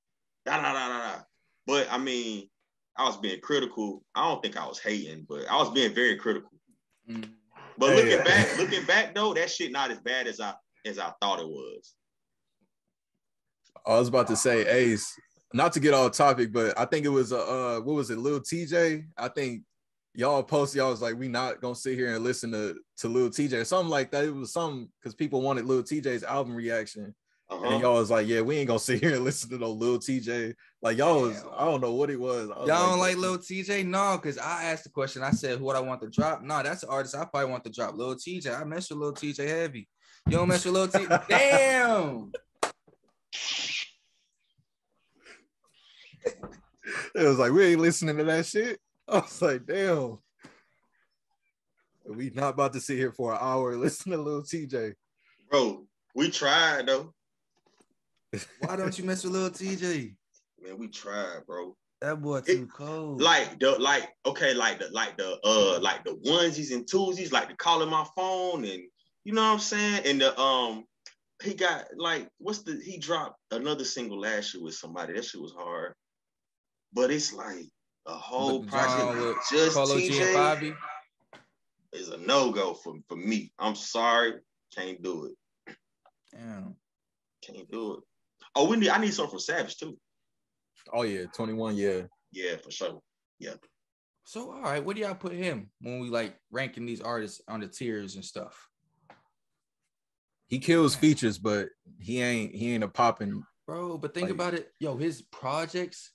Da-da-da-da-da. But, I mean, I was being critical. I don't think I was hating, but I was being very critical. Mm. But looking back though, that shit not as bad as I thought it was. I was about to say, Ace, not to get off topic, but I think it was what was it, Lil Tjay? I think y'all posted, y'all was like, we not gonna sit here and listen to Lil Tjay, something like that. It was something because people wanted Lil Tjay's album reaction, and y'all was like, yeah, we ain't gonna sit here and listen to no Lil Tjay. Like, y'all was, I don't know what it was. Y'all don't like Lil Tjay? No, because I asked the question. I said, what I want to drop? No, that's an artist I probably want to drop. Lil Tjay. I mess with Lil Tjay heavy. You don't mess with Lil Tjay? Damn. It was like, we ain't listening to that shit. I was like, damn. We not about to sit here for an hour and listen to Lil Tjay. Bro, we tried, though. Why don't you mess with Lil Tjay? Man, we tried, bro. That boy too cold. Like the onesies and twosies, like the calling my phone, and you know what I'm saying? And the he got like he dropped another single last year with somebody. That shit was hard. But it's like a whole project just Polo G and Bobby is a no-go for me. I'm sorry, can't do it. Damn. Can't do it. Oh, I need something from Savage too. Oh yeah, 21, yeah. Yeah, for sure. Yeah. So all right, what do y'all put him when we like ranking these artists on the tiers and stuff? He kills features, but he ain't a popping bro. But think about it, yo, his projects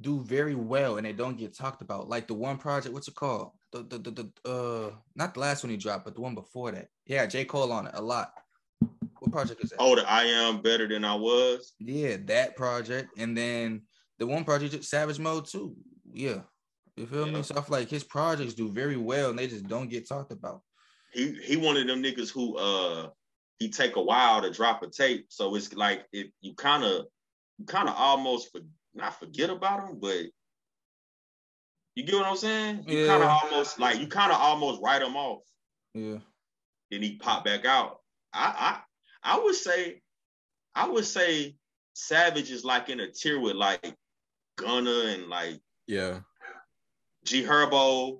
do very well and they don't get talked about. Like the one project, what's it called? The not the last one he dropped, but the one before that. Yeah, J. Cole on it a lot. What project is that? Oh, the I Am Better Than I Was. Yeah, that project. And then the one project, Savage Mode too. Yeah. You feel me? So I feel like his projects do very well and they just don't get talked about. He one of them niggas who he take a while to drop a tape. So it's like you kinda almost forget about him, but you get what I'm saying? You kinda almost write him off. Yeah. Then he pop back out. I would say Savage is like in a tier with like Gunna and like G Herbo.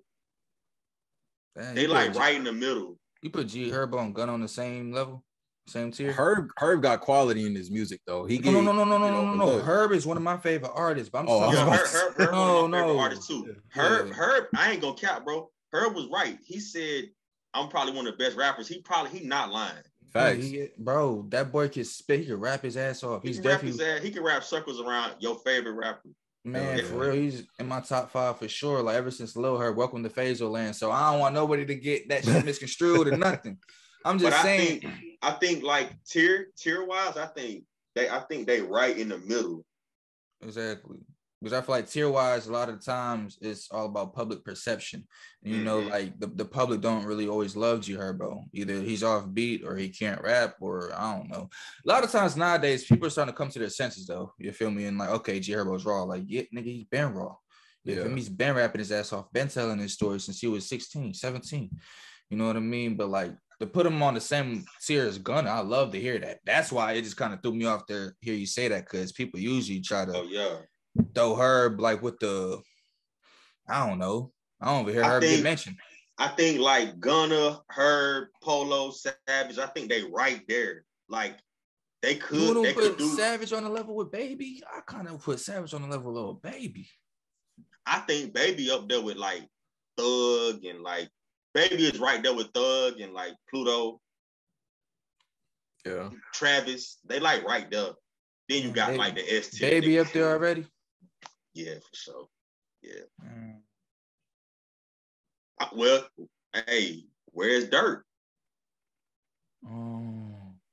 Dang, they like right in the middle. You put G Herbo and Gunna on the same level, same tier. Herb got quality in his music though. No. Herb is one of my favorite artists. But I'm sorry. Yeah, Herb one of my favorite artists too. Yeah. Herb, I ain't gonna cap, bro. Herb was right. He said I'm probably one of the best rappers. He not lying. Facts. Bro, that boy can spit. He can rap his ass off. He's definitely he can rap circles around your favorite rapper. Man, yeah. For real, he's in my top five for sure. Like, ever since Lil Herb, welcome to Phaser Land. So I don't want nobody to get that shit misconstrued or nothing. I'm just saying. I think like tier wise, I think they right in the middle. Exactly. Because I feel like tier-wise, a lot of times it's all about public perception. You know, like the public don't really always love G Herbo. Either he's off beat or he can't rap or I don't know. A lot of times nowadays, people are starting to come to their senses though. You feel me? And like, okay, G Herbo's raw. Like, yeah, nigga, he's been raw. You feel me? He's been rapping his ass off, been telling his story since he was 16, 17. You know what I mean? But like, to put him on the same tier as Gunna, I love to hear that. That's why it just kind of threw me off to hear you say that, because people usually try to... Oh, yeah. Though Herb, like with the, I don't know. I don't even hear Herb get mentioned. I think like Gunna, Herb, Polo, Savage, I think they right there. Like they could. You don't put Savage on the level with Baby? I kind of put Savage on the level of Baby. I think Baby up there with like Thug and like, Baby is right there with Thug and like Pluto. Yeah. Travis, they like right there. Then you got Baby, like the ST. Baby up there already? Yeah, for sure. Yeah. Well, hey, where's Durk?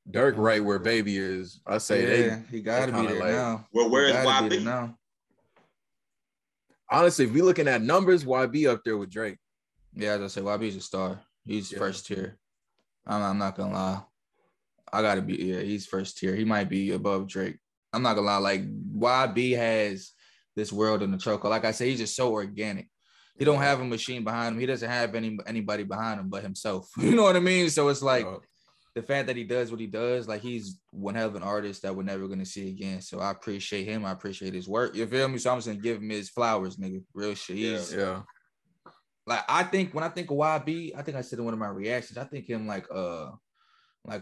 Durk right where Baby is. I say he gotta be there like, now. Well, where's YB now? Honestly, if we looking at numbers, YB up there with Drake. Yeah, as I say, YB's a star. He's first tier. I'm not gonna lie. I gotta be. Yeah, he's first tier. He might be above Drake. I'm not gonna lie. Like YB has this world in the chokehold. Like I said, he's just so organic. He don't have a machine behind him. He doesn't have anybody behind him but himself. You know what I mean? So it's like the fact that he does what he does, like he's one hell of an artist that we're never gonna see again. So I appreciate him. I appreciate his work. You feel me? So I'm just gonna give him his flowers, nigga. Real shit. Yeah. Like I think when I think of YB, I think I said in one of my reactions, I think him like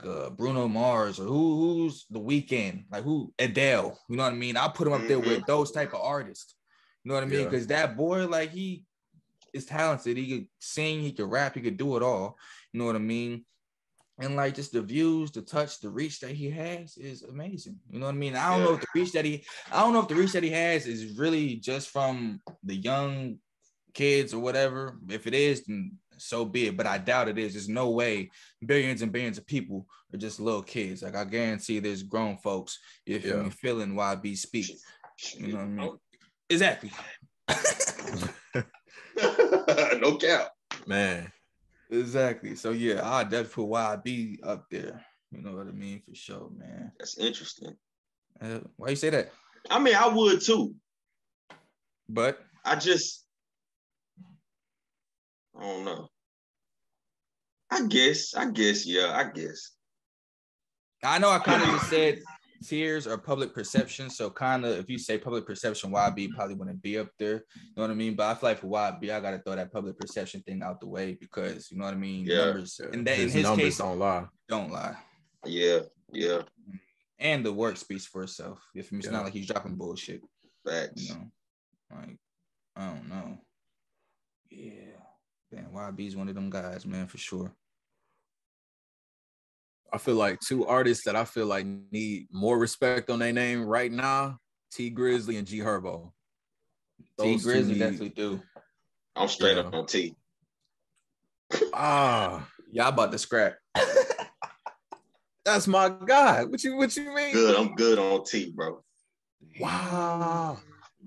Bruno Mars or who's The Weeknd, like who Adele, you know what I mean? I'll put him up there with those type of artists, you know what I mean? Because that boy, like he is talented. He could sing, he could rap, he could do it all, you know what I mean? And like just the views, the touch, the reach that he has is amazing, you know what I mean? I don't know if the reach that he has is really just from the young kids or whatever. If it is, then so be it, but I doubt it is. There's no way billions and billions of people are just little kids. Like I guarantee there's grown folks if you're feeling YB speak. You know what I mean? Exactly. No cap. Man. Exactly. So yeah, I'll definitely put YB up there. You know what I mean? For sure, man. That's interesting. Why you say that? I mean, I would too. But I don't know. I guess. I know I kind of just said tiers or public perception. So kind of if you say public perception, YB probably wouldn't be up there. You know what I mean? But I feel like for YB, I got to throw that public perception thing out the way because, you know what I mean? Yeah. Numbers, and that in his numbers case, don't lie. Don't lie. Yeah. Yeah. And the work speaks for itself. If it's not like he's dropping bullshit. Facts. You know? Like, I don't know. Yeah. Man, YB's one of them guys, man, for sure. I feel like two artists that I feel like need more respect on their name right now, Tee Grizzley and G Herbo. Tee Grizzley definitely do. I'm straight up on T. Y'all about to scrap. That's my guy. What you mean? Good, I'm good on T, bro. Wow.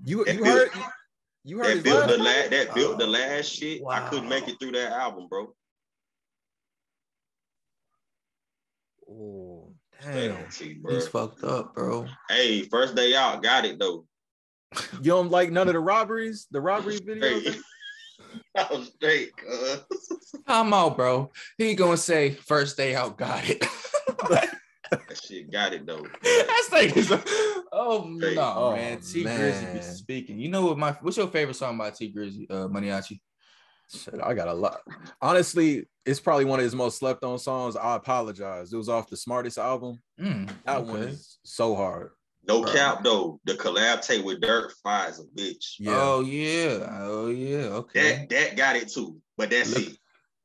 You heard... You heard that built the last shit. Wow. I couldn't make it through that album, bro. Oh, damn. He's fucked up, bro. Hey, first day out, got it though. You don't like none of the robberies? The robbery videos? I was straight, I'm out, bro. He gonna say, first day out, got it. That shit got it though. That's like, man, Tee Grizzley be speaking. You know what what's your favorite song by Tee Grizzley, Maniaci? Shit, I got a lot. Honestly, it's probably one of his most slept on songs. I apologize. It was off the Smartest album. That one is so hard. No cap though. The collab tape with Durk fire is a bitch. Yeah. Oh yeah. Okay. That got it too. But that's it.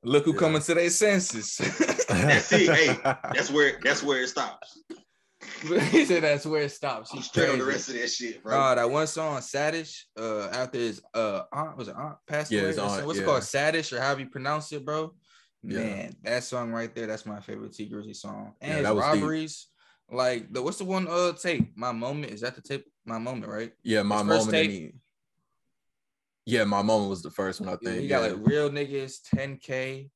Look who coming to their senses. See, hey, that's where it stops. He said that's where it stops. He's straight on the rest of that shit, bro. That one song, Sadish, after his aunt, was it aunt passed away? His aunt, what's it called? Sadish, or however you pronounce it, bro. Yeah. Man, that song right there, that's my favorite Tee Grizzley song. And his robberies. Deep. Like, what's the one tape? My Moment. Is that the tape? My Moment, right? Yeah, My Moment. Yeah, My Moment was the first one, I think. You got like Real Niggas, 10K.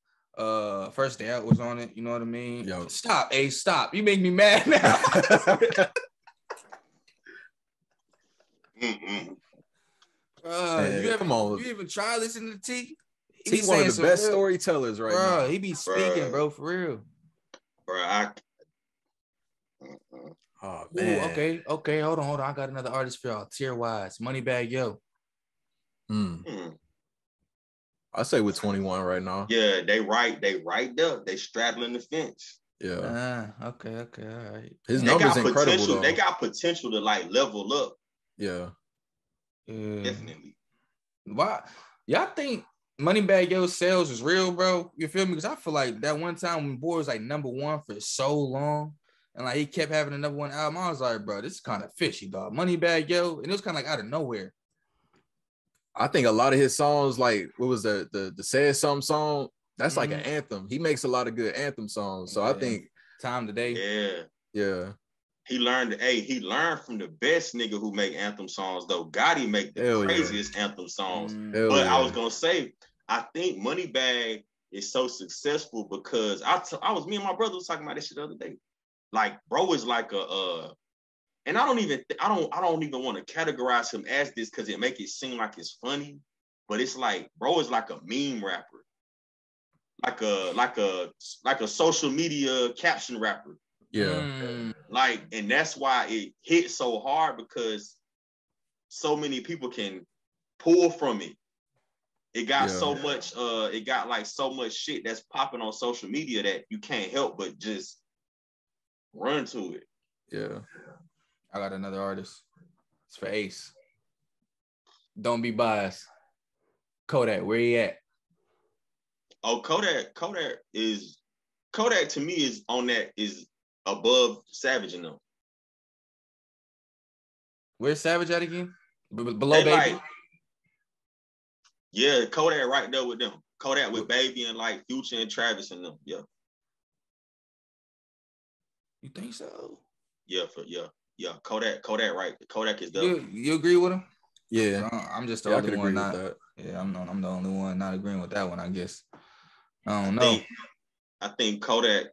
First Day Out was on it, you know what I mean? Yo. Stop, hey, stop. You make me mad now. Man, you even try listening to T? He's one of the best storytellers right now. He be speaking, bro, for real. Bro, oh, man. Ooh, okay, hold on. I got another artist for y'all. Tier Wise, Moneybagg Yo. I say with 21 right now. Yeah, they right up. They straddling the fence. Yeah. Okay, all right. His numbers incredible though. They got potential to like level up. Yeah. Definitely. Why y'all think Moneybagg Yo sales is real, bro? You feel me? Because I feel like that one time when Boy was like number one for so long, and like he kept having another one album, I was like, bro, this is kind of fishy, dog. Moneybagg Yo, and it was kind of like out of nowhere. I think a lot of his songs, like what was the Said Something song, that's like an anthem. He makes a lot of good anthem songs. So I think Time Today. Yeah. He learned from the best nigga who make anthem songs, though. Gotti make the craziest anthem songs. But I was gonna say, I think Moneybagg is so successful because me and my brother was talking about this shit the other day. Like, bro is like a and I don't even I don't even want to categorize him as this because it make it seem like it's funny, but it's like bro is like a meme rapper, like a social media caption rapper. Like, and that's why it hit so hard because so many people can pull from it. It got so much. It got like so much shit that's popping on social media that you can't help but just run to it. Yeah. I got another artist. It's for Ace. Don't be biased. Kodak, where he at? Oh, Kodak to me is on that, is above Savage and them. Where's Savage at again? Below Baby? Like, yeah, Kodak right there with them. Kodak with Baby and like Future and Travis and them. Yeah. You think so? Yeah, Kodak, right? Kodak is the. You agree with him? Yeah, I'm just the only one not. Yeah, I'm the only one not agreeing with that one. I guess. I don't know. I think Kodak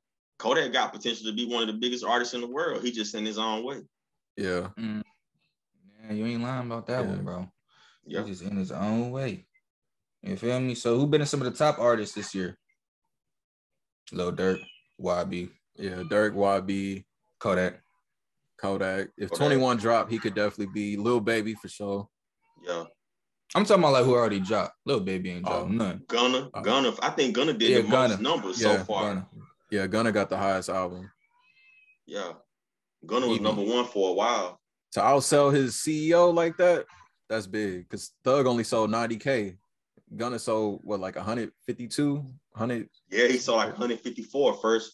got potential to be one of the biggest artists in the world. He just in his own way. Yeah. Yeah, you ain't lying about that one, bro. Yeah, he's just in his own way. You feel me? So who been in some of the top artists this year? Lil Durk, YB. Yeah, Durk, YB, Kodak. If 21 dropped, he could definitely be Lil Baby for sure. Yeah. I'm talking about like who already dropped. Lil Baby ain't dropped none. Gunna. I think Gunna did the most numbers so far. Gunna got the highest album. Yeah. Gunna was number one for a while. To outsell his CEO like that, that's big. Because Thug only sold 90K. Gunna sold, what, like 152? 100? Yeah, he sold like 154 first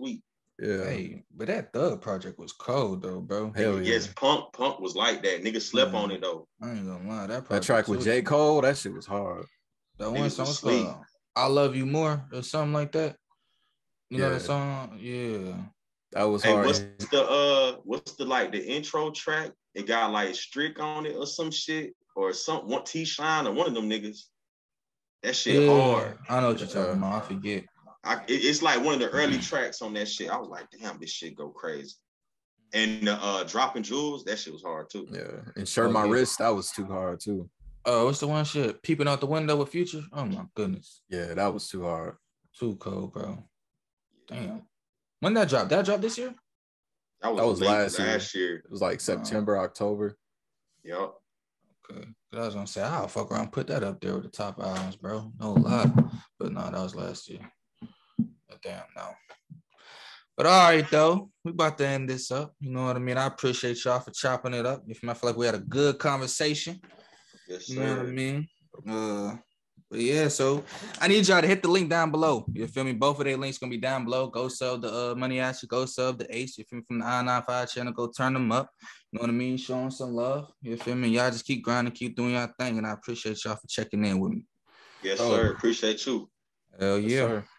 week. Yeah, hey, but that Thug project was cold though, bro. Hell yeah. Yes, Punk was like that. Nigga slept on it though. I ain't gonna lie, that track with J. Cole, that shit was hard. That one song was called "I Love You More" or something like that. You know that song? Yeah, that was hard. What's the like the intro track? It got like Strick on it or some shit or some one T-Shine or one of them niggas. That shit hard. I know what you're talking about. I forget. It's like one of the early tracks on that shit. I was like, damn, this shit go crazy. And Dropping Jewels, that shit was hard too. Yeah, and Shirt My Wrist, that was too hard too. What's the one shit? Peeping Out the Window with Future? Oh my goodness. Yeah, that was too hard. Too cold, bro. Damn. When that dropped? That dropped this year? That was last year. It was like September, October. Yep. Okay. I was gonna say, I'll fuck around, put that up there with the top albums, bro. No lie. But no, that was last year. Damn, no. But all right, though. We about to end this up. You know what I mean? I appreciate y'all for chopping it up. I feel like we had a good conversation. Yes, sir. You know what I mean? But yeah, so I need y'all to hit the link down below. You feel me? Both of their links gonna be down below. Go sub the Maniaci, go sub the Ace. You feel me? From the I95 channel, go turn them up. You know what I mean? Show them some love. You feel me? Y'all just keep grinding, keep doing y'all thing, and I appreciate y'all for checking in with me. Yes, sir. Appreciate you. Hell yeah. Yes,